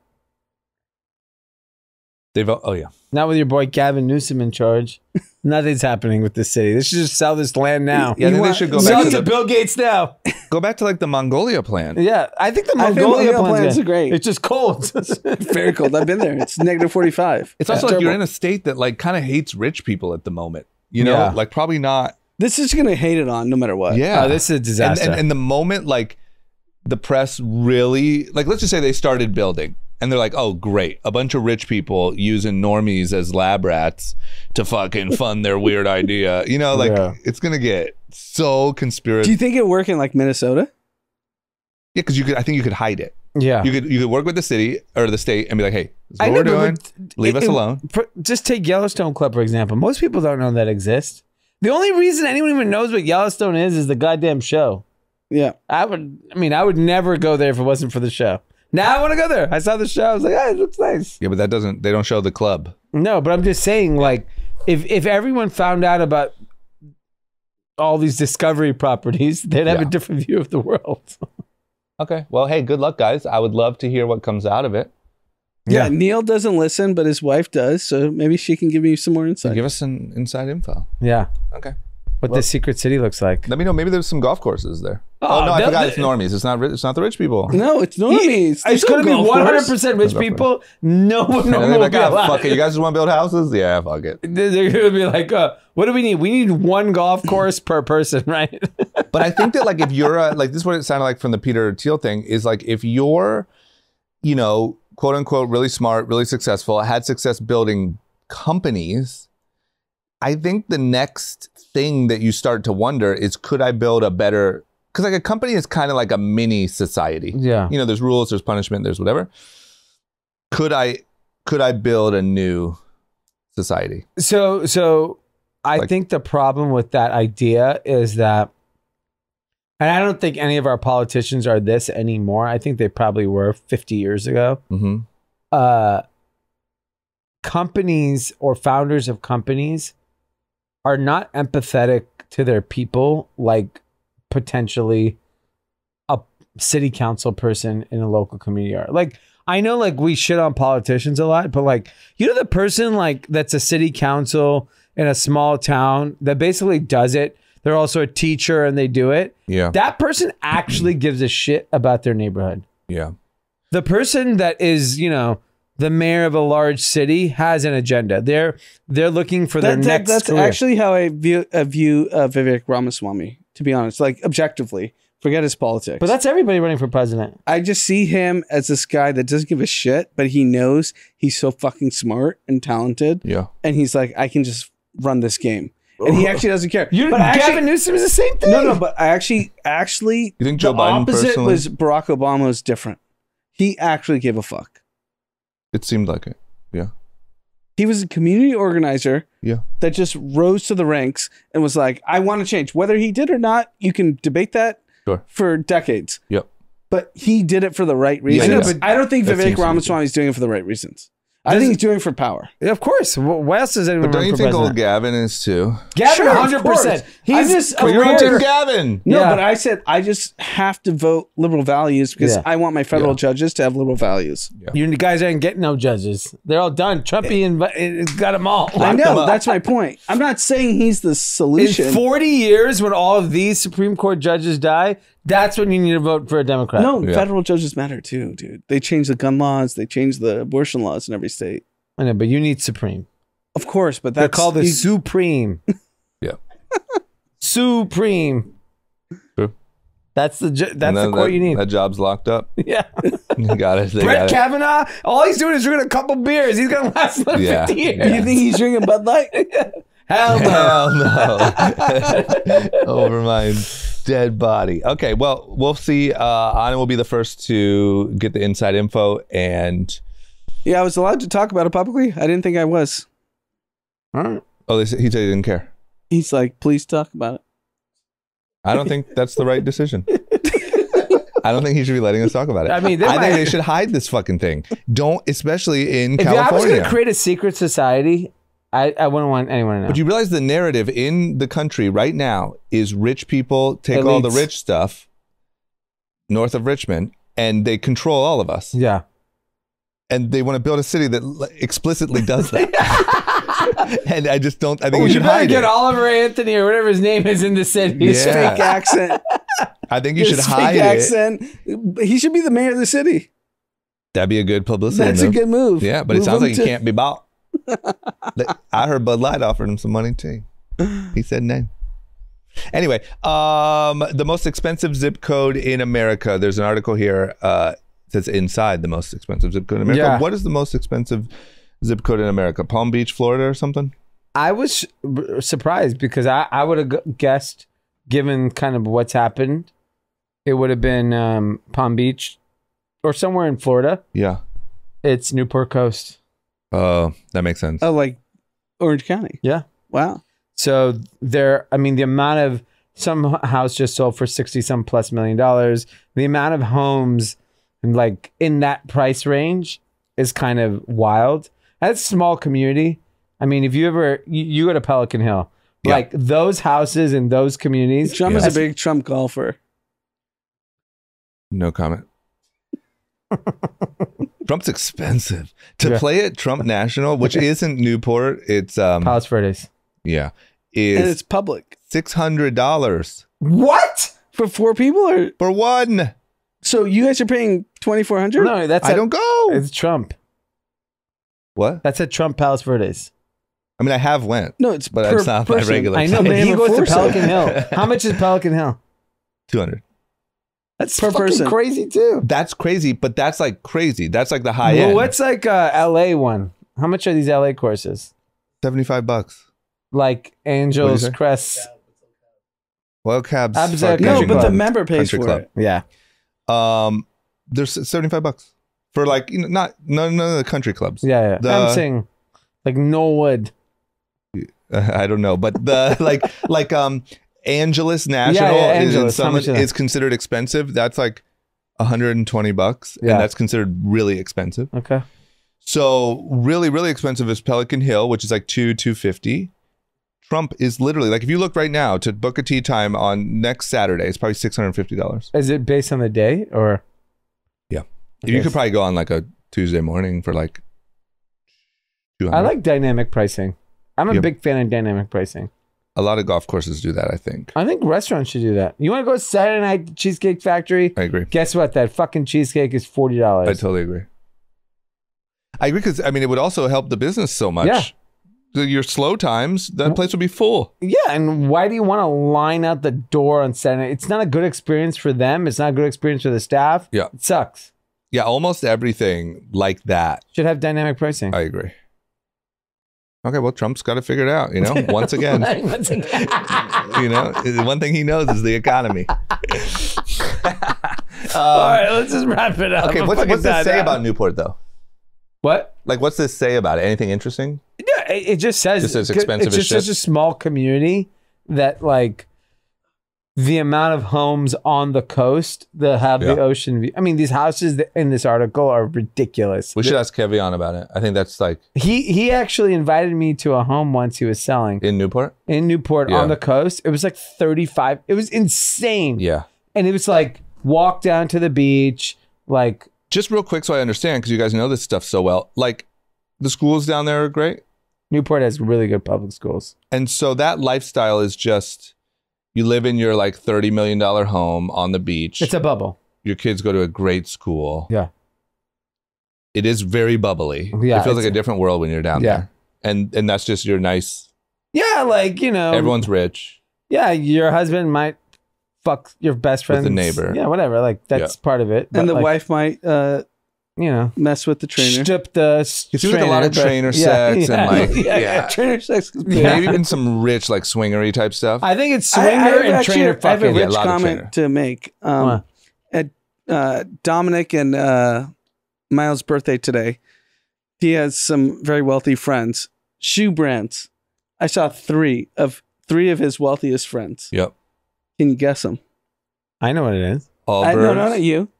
They've Oh, yeah. Not with your boy Gavin Newsom in charge. Nothing's happening with this city. They should just sell this land now. Yeah, I think want, they should go back to, to the, Bill Gates now. Go back to like the Mongolia plan. Yeah, I think the Mongolia, Mongolia plans are great. It's just cold. Very cold. I've been there. It's negative forty-five. It's also That's like terrible. You're in a state that like kind of hates rich people at the moment. You know, yeah. like probably not. This is going to hate it on no matter what. Yeah. Oh, this is a disaster. And, and, and the moment like the press really, like let's just say they started building and they're like, oh great, a bunch of rich people using normies as lab rats to fucking fund their weird idea. You know, like yeah. it's going to get so conspiracy. Do you think it work in like Minnesota? Yeah, because you could, I think you could hide it. Yeah. You could you could work with the city or the state and be like, hey, this is what I we're know, doing. Leave it, us alone. It, just take Yellowstone Club, for example. Most people don't know that exists. The only reason anyone even knows what Yellowstone is is the goddamn show. Yeah. I would, I mean, I would never go there if it wasn't for the show. Now I want to go there. I saw the show. I was like, oh, it looks nice. Yeah, but that doesn't, they don't show the club. No, but I'm just saying, like, if, if everyone found out about all these discovery properties, they'd have yeah. a different view of the world. Okay. Well, hey, good luck, guys. I would love to hear what comes out of it. Yeah. yeah, Neil doesn't listen, but his wife does. So maybe she can give you some more insight. Give us some inside info. Yeah. Okay. What well, the secret city looks like. Let me know. Maybe there's some golf courses there. Oh, oh no, I forgot the, it's normies. It's not It's not the rich people. No, it's normies. He, it's going to be one hundred percent rich people. No one no, will like, be oh, allowed. Fuck it. You guys just want to build houses? Yeah, fuck it. They're going to be like, uh, what do we need? We need one golf course per person, right? But I think that like if you're, a, like this is what it sounded like from the Peter Thiel thing is like if you're, you know, quote unquote, really smart, really successful, had success building companies, I think the next thing that you start to wonder is, could I build a better, because like a company is kind of like a mini society. Yeah. You know, there's rules, there's punishment, there's whatever. Could I, could I build a new society? So, so I like, think the problem with that idea is that, and I don't think any of our politicians are this anymore. I think they probably were fifty years ago. Mm-hmm. Uh, companies or founders of companies are not empathetic to their people like potentially a city council person in a local community are. Like, I know like we shit on politicians a lot, but like, you know, the person like that's a city council in a small town that basically does it. They're also a teacher and they do it. Yeah. That person actually gives a shit about their neighborhood. Yeah. The person that is, you know, the mayor of a large city has an agenda. They're they're looking for that, their that, next That's career. Actually how I view, uh, view uh, Vivek Ramaswamy, to be honest, like objectively. Forget his politics. But that's everybody running for president. I just see him as this guy that doesn't give a shit, but he knows he's so fucking smart and talented. Yeah. And he's like, I can just run this game. And he actually doesn't care. You, but Gavin actually, Newsom is the same thing. No, no, but I actually, actually, you think Joe the Biden opposite personally? Was Barack Obama was different. He actually gave a fuck. It seemed like it. Yeah. He was a community organizer. Yeah. That just rose to the ranks and was like, I want to change. Whether he did or not, you can debate that sure. for decades. Yep. But he did it for the right reasons. Yeah, I, know, yeah. But I don't think that Vivek Ramaswamy is doing it for the right reasons. I think he's doing it for power. Yeah, of course. What else is anyone? But don't you think president? Old Gavin is too? Gavin, sure, one hundred percent. He's just a weird Gavin. No, yeah. But I said I just have to vote liberal values because yeah. I want my federal yeah. judges to have liberal values. Yeah. You guys ain't getting no judges. They're all done. Trumpy and got them all. I know. That's my point. I'm not saying he's the solution. In forty years, when all of these Supreme Court judges die, that's when you need to vote for a Democrat. No, yeah. Federal judges matter too, dude. They change the gun laws. They change the abortion laws in every state. I know, but you need Supreme. Of course, but that's... They're called the Supreme. Yeah. Supreme. True. That's the that's then, the court that, you need. That job's locked up. Yeah. You got it. They Brett got Kavanaugh, it. All he's doing is drinking a couple beers. He's going to last like yeah. fifty years. Yeah. You think he's drinking Bud Light? Hell no. Hell no. Over my dead body. Okay, well, we'll see. Uh, Anna will be the first to get the inside info. And yeah, I was allowed to talk about it publicly. I didn't think I was. All right. Oh, they said, he said he didn't care. He's like, please talk about it. I don't think that's the right decision. I don't think he should be letting us talk about it. I mean, I might. think they should hide this fucking thing. Don't, especially in if California. If I was going to create a secret society, I, I wouldn't want anyone to know. But you realize the narrative in the country right now is rich people take Elites. all the rich stuff north of Richmond, and they control all of us. Yeah. And they want to build a city that explicitly does that. And I just don't, I think oh, we should hide it. You better get Oliver Anthony or whatever his name is in the city. Yeah. His fake accent. I think you his should hide accent. it. He should be the mayor of the city. That'd be a good publicity. That's move. a good move. Yeah, but move it sounds like he can't be bought. I heard Bud Light offered him some money too. He said no. Anyway, um, the most expensive zip code in America. There's an article here uh, that says inside the most expensive zip code in America. Yeah. What is the most expensive zip code in America? Palm Beach, Florida or something? I was surprised because I, I would have guessed, given kind of what's happened, it would have been um, Palm Beach or somewhere in Florida. Yeah. It's Newport Coast. Oh, uh, that makes sense. Oh, like Orange County. Yeah. Wow. So there, I mean, the amount of some house just sold for sixty some plus million dollars. The amount of homes like in that price range is kind of wild. That's a small community. I mean, if you ever, you, you go to Pelican Hill, yeah. like those houses in those communities. Trump yeah. is a big Trump golfer. No comment. Trump's expensive to yeah. play at Trump National, which isn't Newport. It's um, Palos Verdes. Yeah, is and it's public. Six hundred dollars. What for four people or for one? So you guys are paying twenty four hundred. No, that's I at, don't go. It's Trump. What? That's at Trump Palos Verdes. I mean, I have went. No, it's but per it's not person. my regular. I know, but he goes to Pelican Hill. How much is Pelican Hill? Two hundred. That's per person. Crazy too. That's crazy, but that's like crazy. That's like the high well, end. Well, what's like a L A one? How much are these L A courses? seventy-five bucks. Like Angels Crest. Well, cabs. Abza no, but the member pays for club. it. Yeah. Um, there's seventy-five bucks for like you know, not no none of the country clubs. Yeah, yeah. The, I'm saying like Norwood. I don't know, but the like like um. Angeles National yeah, yeah, Angeles. Is, someone, is considered expensive. That's like one hundred twenty bucks, yeah. and that's considered really expensive. Okay. So really, really expensive is Pelican Hill, which is like two two fifty. Trump is literally like if you look right now to book a tea time on next Saturday, it's probably six hundred fifty dollars. Is it based on the day or? Yeah, I you guess. could probably go on like a Tuesday morning for like two hundred. I like dynamic pricing. I'm a yep. big fan of dynamic pricing. A lot of golf courses do that, I think. I think restaurants should do that. You want to go Saturday night to Cheesecake Factory? I agree. Guess what? That fucking cheesecake is forty dollars. I totally agree. I agree because, I mean, it would also help the business so much. Yeah. your slow times, that place would be full. Yeah, and why do you want to line out the door on Saturday? It's not a good experience for them. It's not a good experience for the staff. Yeah. It sucks. Yeah, almost everything like that should have dynamic pricing. I agree. Okay, well, Trump's got to figure it out, you know, once again. Once again. You know, one thing he knows is the economy. um, All right, let's just wrap it up. Okay, I'm what's, what's this say out. about Newport, though? What? Like, what's this say about it? Anything interesting? No, it, it just says just as expensive it's just as such a small community that, like, the amount of homes on the coast that have yeah. the ocean view. I mean, these houses in this article are ridiculous. We should ask Kevian about it. I think that's like... He he actually invited me to a home once he was selling. In Newport? In Newport, yeah. on the coast. It was like thirty-five. It was insane. Yeah. And it was like, walk down to the beach, like... Just real quick so I understand, because you guys know this stuff so well. Like, the schools down there are great? Newport has really good public schools. And so that lifestyle is just... You live in your like thirty million dollar home on the beach. It's a bubble. Your kids go to a great school. Yeah. It is very bubbly. Yeah, it feels like a different world when you're down yeah. there. And and that's just your nice. Yeah, like, you know. Everyone's rich. Yeah, your husband might fuck your best friend's. With the neighbor. Yeah, whatever. Like, that's yeah. part of it. And the like, wife might, uh, you know. Mess with the trainer. Strip the It's like a lot of trainer but, sex yeah, yeah, and like. Yeah, yeah. yeah. Trainer sex. Yeah. Maybe even some rich like swingery type stuff. I think it's swinger I, I and actually, trainer fucking. I have a rich yeah, a comment to make. Um, wow. At uh, Dominic and uh, Miles' birthday today, he has some very wealthy friends. Shoe brands. I saw three of three of his wealthiest friends. Yep. Can you guess them? I know what it is. I, no, no, not you.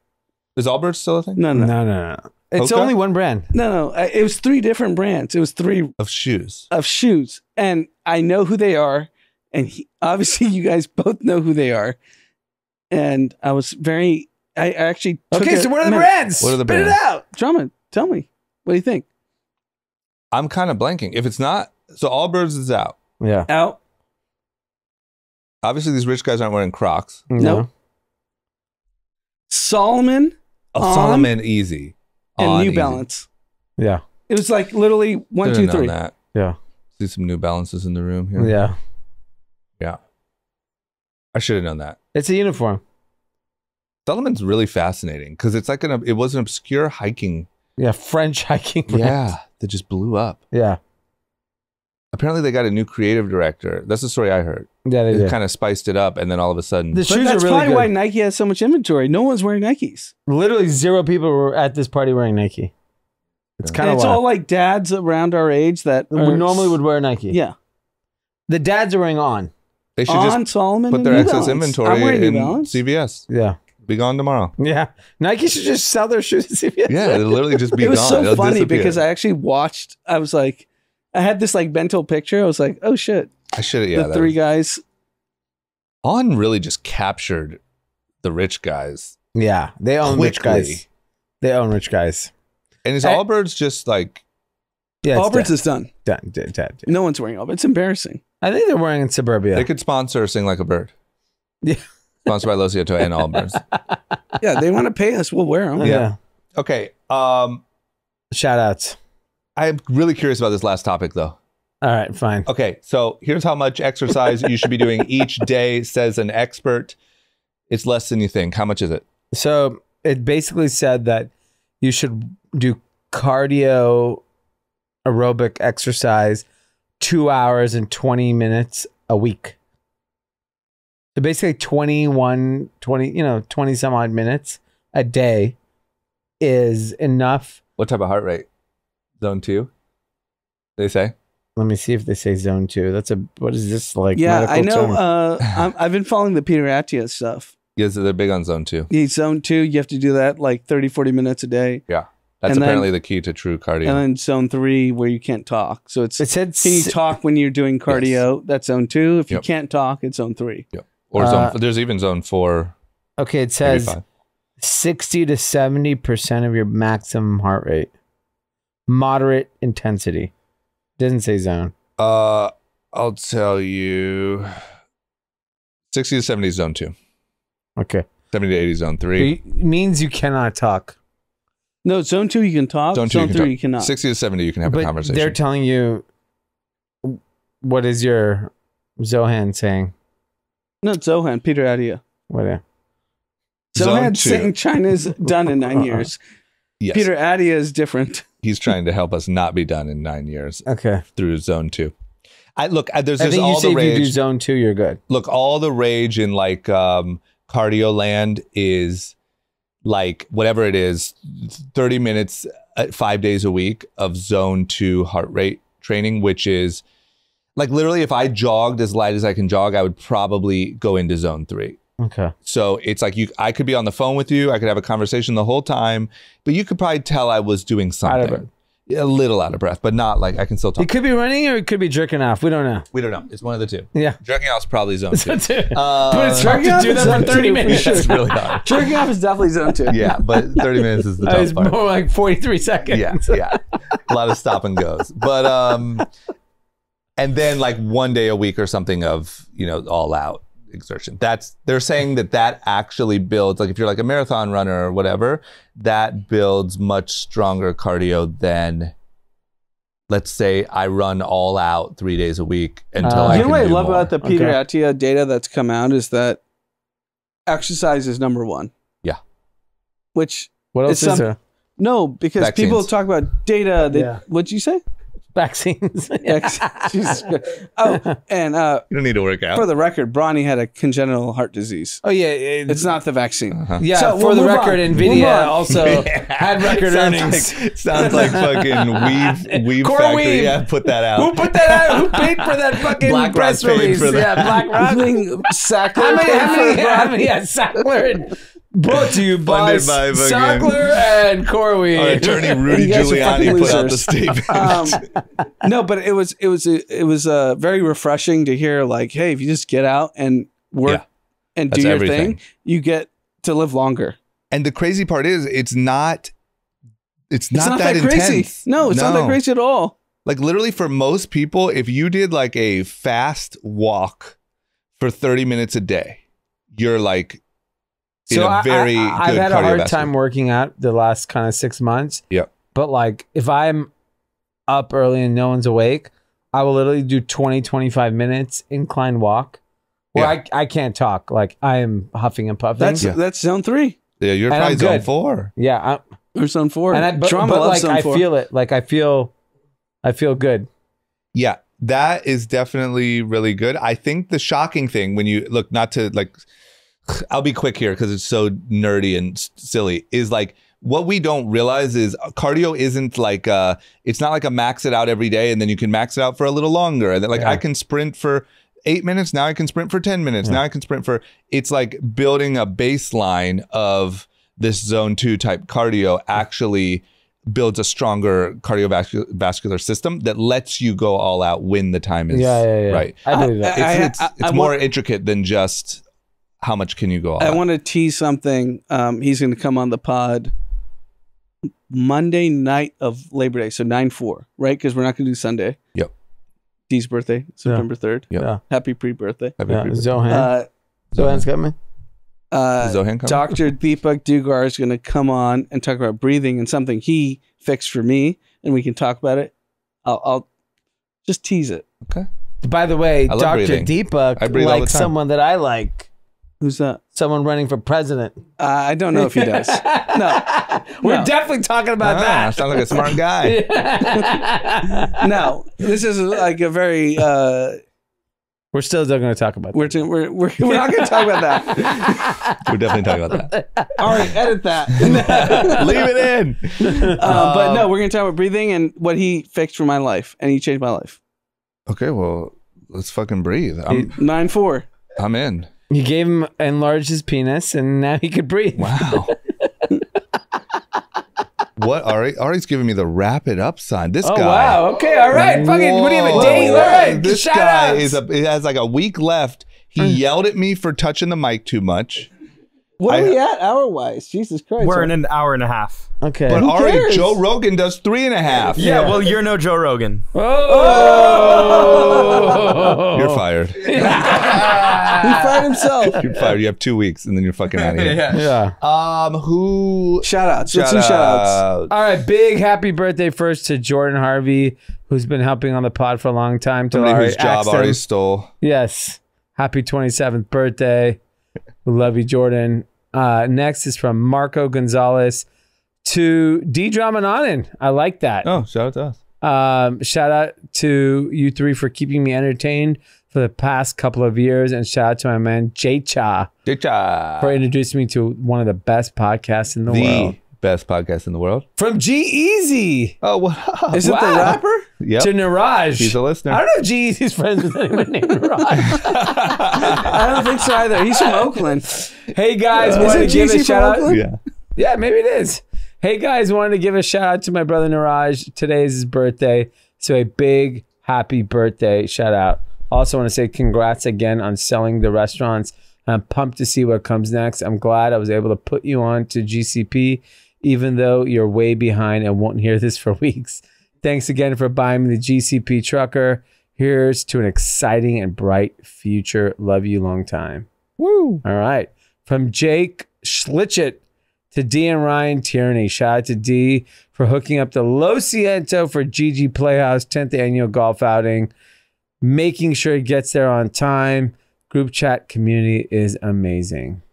Is Allbirds still a thing? No, no, no, no. no. It's Hoka? Only one brand. No, no. It was three different brands. It was three of shoes. Of shoes, and I know who they are, and he, obviously you guys both know who they are. And I was very. I actually. Took okay, a, so what are the man, brands? What are the Spit brands? Spit it out, Drummond. Tell me. What do you think? I'm kind of blanking. If it's not, so Allbirds is out. Yeah, out. Obviously, these rich guys aren't wearing Crocs. No. no. Salomon. Oh, Solomon, easy. And On New easy. Balance. Yeah. It was like literally one, Should've two, three. That. Yeah. See some New Balances in the room here. Yeah. Yeah. I should have known that. It's a uniform. Solomon's really fascinating because it's like an, it was an obscure hiking. Yeah. French hiking. Brand. Yeah. That just blew up. Yeah. Apparently they got a new creative director. That's the story I heard. Yeah, they, they kind of spiced it up, and then all of a sudden, the shoes that's are really probably good. Why Nike has so much inventory. No one's wearing Nikes. Literally zero people were at this party wearing Nike. It's kind of it's wild. All like dads around our age that we normally would wear Nike. Yeah, the dads are wearing On. They should On, just Solomon put their excess inventory in C V S. Yeah, be gone tomorrow. Yeah, Nike should just sell their shoes at C V S. Yeah, it'll literally just be gone. It was gone. so It'll funny disappear. Because I actually watched. I was like, I had this like mental picture. I was like, oh shit. I should have, yeah. The three was, guys. On really just captured the rich guys. Yeah, they own quickly. rich guys. They own rich guys. And is I, Allbirds just like... Yeah, Allbirds is done. Done, done, done, done. No one's wearing Allbirds. It's embarrassing. I think they're wearing in Suburbia. They could sponsor Sing Like a Bird. Yeah. Sponsored by Los Cietos and Allbirds. Yeah, they want to pay us. We'll wear them. Yeah. yeah. Okay. Um, Shout outs. I'm really curious about this last topic, though. All right, fine. Okay, so here's how much exercise you should be doing each day, says an expert. It's less than you think. How much is it? So it basically said that you should do cardio aerobic exercise two hours and twenty minutes a week. So basically twenty-one, twenty, you know, twenty some odd minutes a day is enough. What type of heart rate? Zone two, they say? Let me see if they say zone two. That's a, what is this like? Yeah, I know. Uh, I'm, I've been following the Peter Attia stuff. Yeah, so they're big on zone two. Yeah, zone two, you have to do that like thirty, forty minutes a day. Yeah. That's and apparently then, the key to true cardio. And then zone three where you can't talk. So it's, it said, can you talk when you're doing cardio? Yes. That's zone two. If yep. you can't talk, it's zone three. Yep. Or uh, zone, there's even zone four. Okay, it says sixty to seventy percent of your maximum heart rate. Moderate intensity. Doesn't say zone. Uh, I'll tell you. sixty to seventy is zone two. Okay. seventy to eighty is zone three. So means you cannot talk. No, zone two you can talk. Zone, two zone you three talk. You cannot. sixty to seventy you can have but a conversation. They're telling you what is your Zohan saying? Not Zohan, Peter Adia. Whatever. Zohan's saying China's done in nine years. Yes. Peter Adia is different. He's trying to help us not be done in nine years. Okay. Through zone two. I look, I, there's, I there's all you say the rage. If you do zone two, you're good. Look, all the rage in like um, cardio land is like whatever it is, thirty minutes, uh, five days a week of zone two heart rate training, which is like literally if I jogged as light as I can jog, I would probably go into zone three. Okay. So it's like you, I could be on the phone with you. I could have a conversation the whole time, but you could probably tell I was doing something. A little out of breath, but not like I can still talk. It could be running or it could be jerking off. We don't know. We don't know. It's one of the two. Yeah. Jerking off is probably zone two. Zone two. Uh, but it's hard to do that for thirty minutes. Sure. That's really hard. Jerking off is definitely zone two. Yeah, but thirty minutes is the tough it's part. It's more like forty-three seconds. Yeah, yeah. A lot of stop and goes. But, um, and then like one day a week or something of, you know, all out exertion. That's, they're saying that that actually builds, like if you're like a marathon runner or whatever, that builds much stronger cardio than, let's say, I run all out three days a week until uh, I you can know what do I love more. About the Peter okay. Attia data that's come out is that exercise is number one. Yeah. Which what else is, some, is there? No, because vaccines. People talk about data. That, yeah. What'd you say? Vaccines. Jesus Christ. Oh, and uh, you don't need to work out. For the record, Bronny had a congenital heart disease. Oh yeah, it, it's not the vaccine. Uh-huh. Yeah, so, for we'll the record, on. NVIDIA also yeah. had record sounds earnings. Like, sounds like fucking weave, weave Core factory. Weave. Yeah, put that out. Who put that out? Who paid for that fucking Black press Rock release? For that. Yeah, BlackRock. Sackler. I mean, yeah, Sackler. And, brought to you by, by Sackler and Corwin. Our attorney Rudy Giuliani put out the statement. Um, no, but it was it was it was uh, very refreshing to hear. Like, hey, if you just get out and work yeah, and do your everything. Thing, you get to live longer. And the crazy part is, it's not it's not, it's not that, that intense. Crazy. No, it's no. not that crazy at all. Like literally, for most people, if you did like a fast walk for thirty minutes a day, you're like. So I, very I, I've had a hard time working out the last kind of six months. Yeah. But like if I'm up early and no one's awake, I will literally do twenty, twenty-five minutes incline walk where yeah. I, I can't talk. Like I am huffing and puffing. That's yeah. that's zone three. Yeah, you're and probably I'm zone good. four. Yeah. You're zone four. And I, but, but like I four. feel it. Like I feel, I feel good. Yeah, that is definitely really good. I think the shocking thing when you look not to like... I'll be quick here because it's so nerdy and silly is like what we don't realize is cardio isn't like uh it's not like a max it out every day and then you can max it out for a little longer and then like yeah. I can sprint for eight minutes now I can sprint for ten minutes yeah. now I can sprint for it's like building a baseline of this zone two type cardio actually builds a stronger cardiovascular system that lets you go all out when the time is yeah, yeah, yeah. right. I believe that. I, it's, I, I, it's, it's I, more I, intricate than just how much can you go on? I want to tease something. Um, he's going to come on the pod Monday night of Labor Day. So nine four, right? Because we're not going to do Sunday. Yep. Dee's birthday, September third. Yep. Yeah. Happy pre-birthday. Happy yeah. pre-birthday. Zohan. Uh, Zohan's coming? Uh, Zohan coming? Doctor Deepak Dugar is going to come on and talk about breathing and something he fixed for me. And we can talk about it. I'll, I'll just tease it. Okay. By the way, Doctor breathing. Deepak likes someone that I like. Who's that? Someone running for president. Uh, I don't know if he does. No. We're no. definitely talking about ah, that. Sounds like a smart guy. No. This is like a very... Uh, we're still not going to talk about that. We're, too, we're, we're, we're not going to talk about that. We're definitely talking about that. All right. Edit that. Leave it in. Uh, uh, but no, we're going to talk about breathing and what he fixed for my life. And he changed my life. Okay. Well, let's fucking breathe. I'm, nine four. I'm in. You gave him, enlarged his penis, and now he could breathe. Wow. What? Ari, Ari's giving me the wrap it up sign. This oh, guy. Oh, wow. Okay. All right. Whoa. Fucking, what do you have a date? All right. This Shout guy out. is a, it has like a week left. He yelled at me for touching the mic too much. What are I, we at hour-wise? Jesus Christ. We're in an hour and a half. Okay. But already, Joe Rogan does three and a half. Yeah, yeah. Well, you're no Joe Rogan. Oh! Oh! You're fired. He fired himself. You're fired. You have two weeks, and then you're fucking out of here. Yeah. yeah. Um, who... Shout-outs. Shout some shout-outs. All right, big happy birthday first to Jordan Harvey, who's been helping on the pod for a long time. Somebody whose job already stole. Yes. Happy twenty-seventh birthday. We love you, Jordan. Uh, next is from Marco Gonzalez to D. Dramanan. I like that. Oh, shout out to us. Um, shout out to you three for keeping me entertained for the past couple of years. And shout out to my man, Jay Cha. Jay Cha. For introducing me to one of the best podcasts in the, the world. Best podcast in the world. From G-Eazy. Oh, wow. Is it wow. the rapper? Yep. To Niraj. He's a listener. I don't know if G-Eazy's friends with anyone named Niraj. I don't think so either. He's from Oakland. Hey, guys. Uh, wanted to give a shout out. Oakland? Yeah. yeah, maybe it is. Hey, guys. Wanted to give a shout out to my brother Niraj. Today's his birthday. So a big happy birthday shout out. Also want to say congrats again on selling the restaurants. I'm pumped to see what comes next. I'm glad I was able to put you on to G C P. Even though you're way behind and won't hear this for weeks. Thanks again for buying me the G C P Trucker. Here's to an exciting and bright future. Love you long time. Woo! All right. From Jake Schlichet to Dee and Ryan Tierney. Shout out to Dee for hooking up the Lo Siento for G G Playhouse tenth Annual Golf Outing. Making sure it gets there on time. Group chat community is amazing.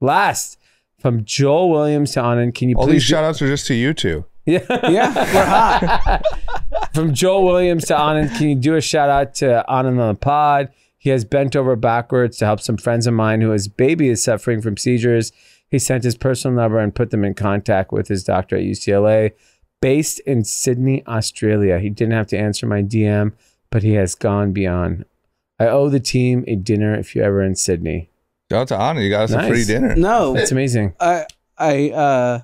Last... From Joel Williams to Anand, can you All please- All these shout outs are just to you two. Yeah, yeah, we're hot. From Joel Williams to Anand, can you do a shout out to Anand on the pod? He has bent over backwards to help some friends of mine who his baby is suffering from seizures. He sent his personal number and put them in contact with his doctor at U C L A. Based in Sydney, Australia. He didn't have to answer my D M, but he has gone beyond. I owe the team a dinner if you're ever in Sydney. Shout out to Anna, you got us nice. a free dinner. No, it's amazing. I, I, uh,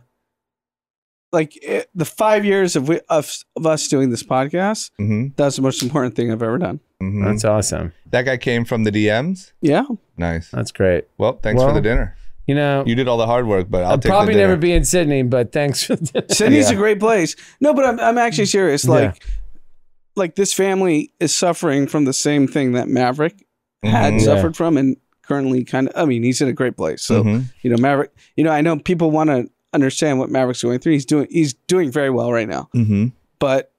like it, the five years of we of, of us doing this podcast. Mm-hmm. That's the most important thing I've ever done. Mm-hmm. That's awesome. That guy came from the D Ms. Yeah, nice. That's great. Well, thanks well, for the dinner. You know, you did all the hard work, but I'll I'll take probably the never be in Sydney. But thanks for the dinner. Sydney's yeah. a great place. No, but I'm I'm actually serious. Like, yeah. like this family is suffering from the same thing that Maverick mm-hmm. had yeah. suffered from, and. Currently kind of, I mean, he's in a great place. So, mm-hmm. you know, Maverick, you know, I know people want to understand what Maverick's going through. He's doing, he's doing very well right now, mm-hmm. but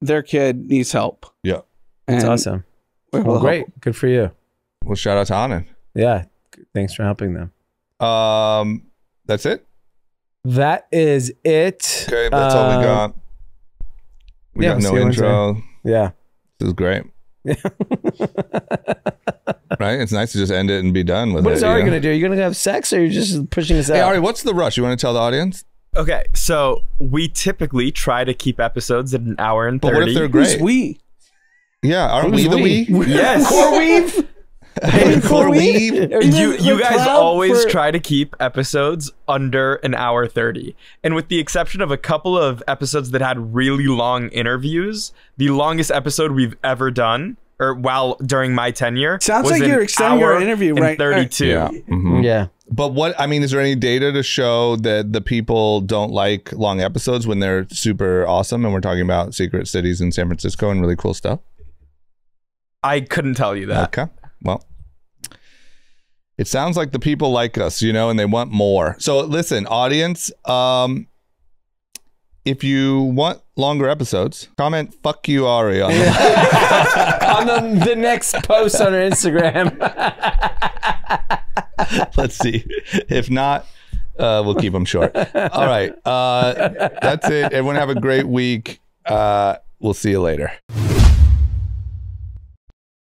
their kid needs help. Yeah. That's and awesome. Well, well great. Help. Good for you. Well, shout out to Anand. Yeah. Thanks for helping them. Um, that's it. That is it. Okay. That's um, all we got. We yeah, got no intro. Yeah. This is great. Yeah. Right? It's nice to just end it and be done with it. What is Ari going to do? Are you going to have sex or are you just pushing us out? Hey, Ari, what's the rush? You want to tell the audience? Okay, so we typically try to keep episodes at an hour and thirty. But what if they're great? Who's we? Yeah, aren't we the we? Yes. CoreWeave? Hey, CoreWeave? You, you guys always for... try to keep episodes under an hour thirty. And with the exception of a couple of episodes that had really long interviews, the longest episode we've ever done... Or while during my tenure, sounds was like you're extending your interview, right? Thirty-two. Yeah. Mm-hmm. yeah. But what I mean is, there any data to show that the people don't like long episodes when they're super awesome? And we're talking about secret cities in San Francisco and really cool stuff. I couldn't tell you that. Okay. Well, it sounds like the people like us, you know, and they want more. So listen, audience. Um, If you want longer episodes, comment "fuck you, Ari" on, on the, the next post on our Instagram. Let's see. If not, uh, we'll keep them short. All right. Uh, that's it. Everyone have a great week. Uh, we'll see you later.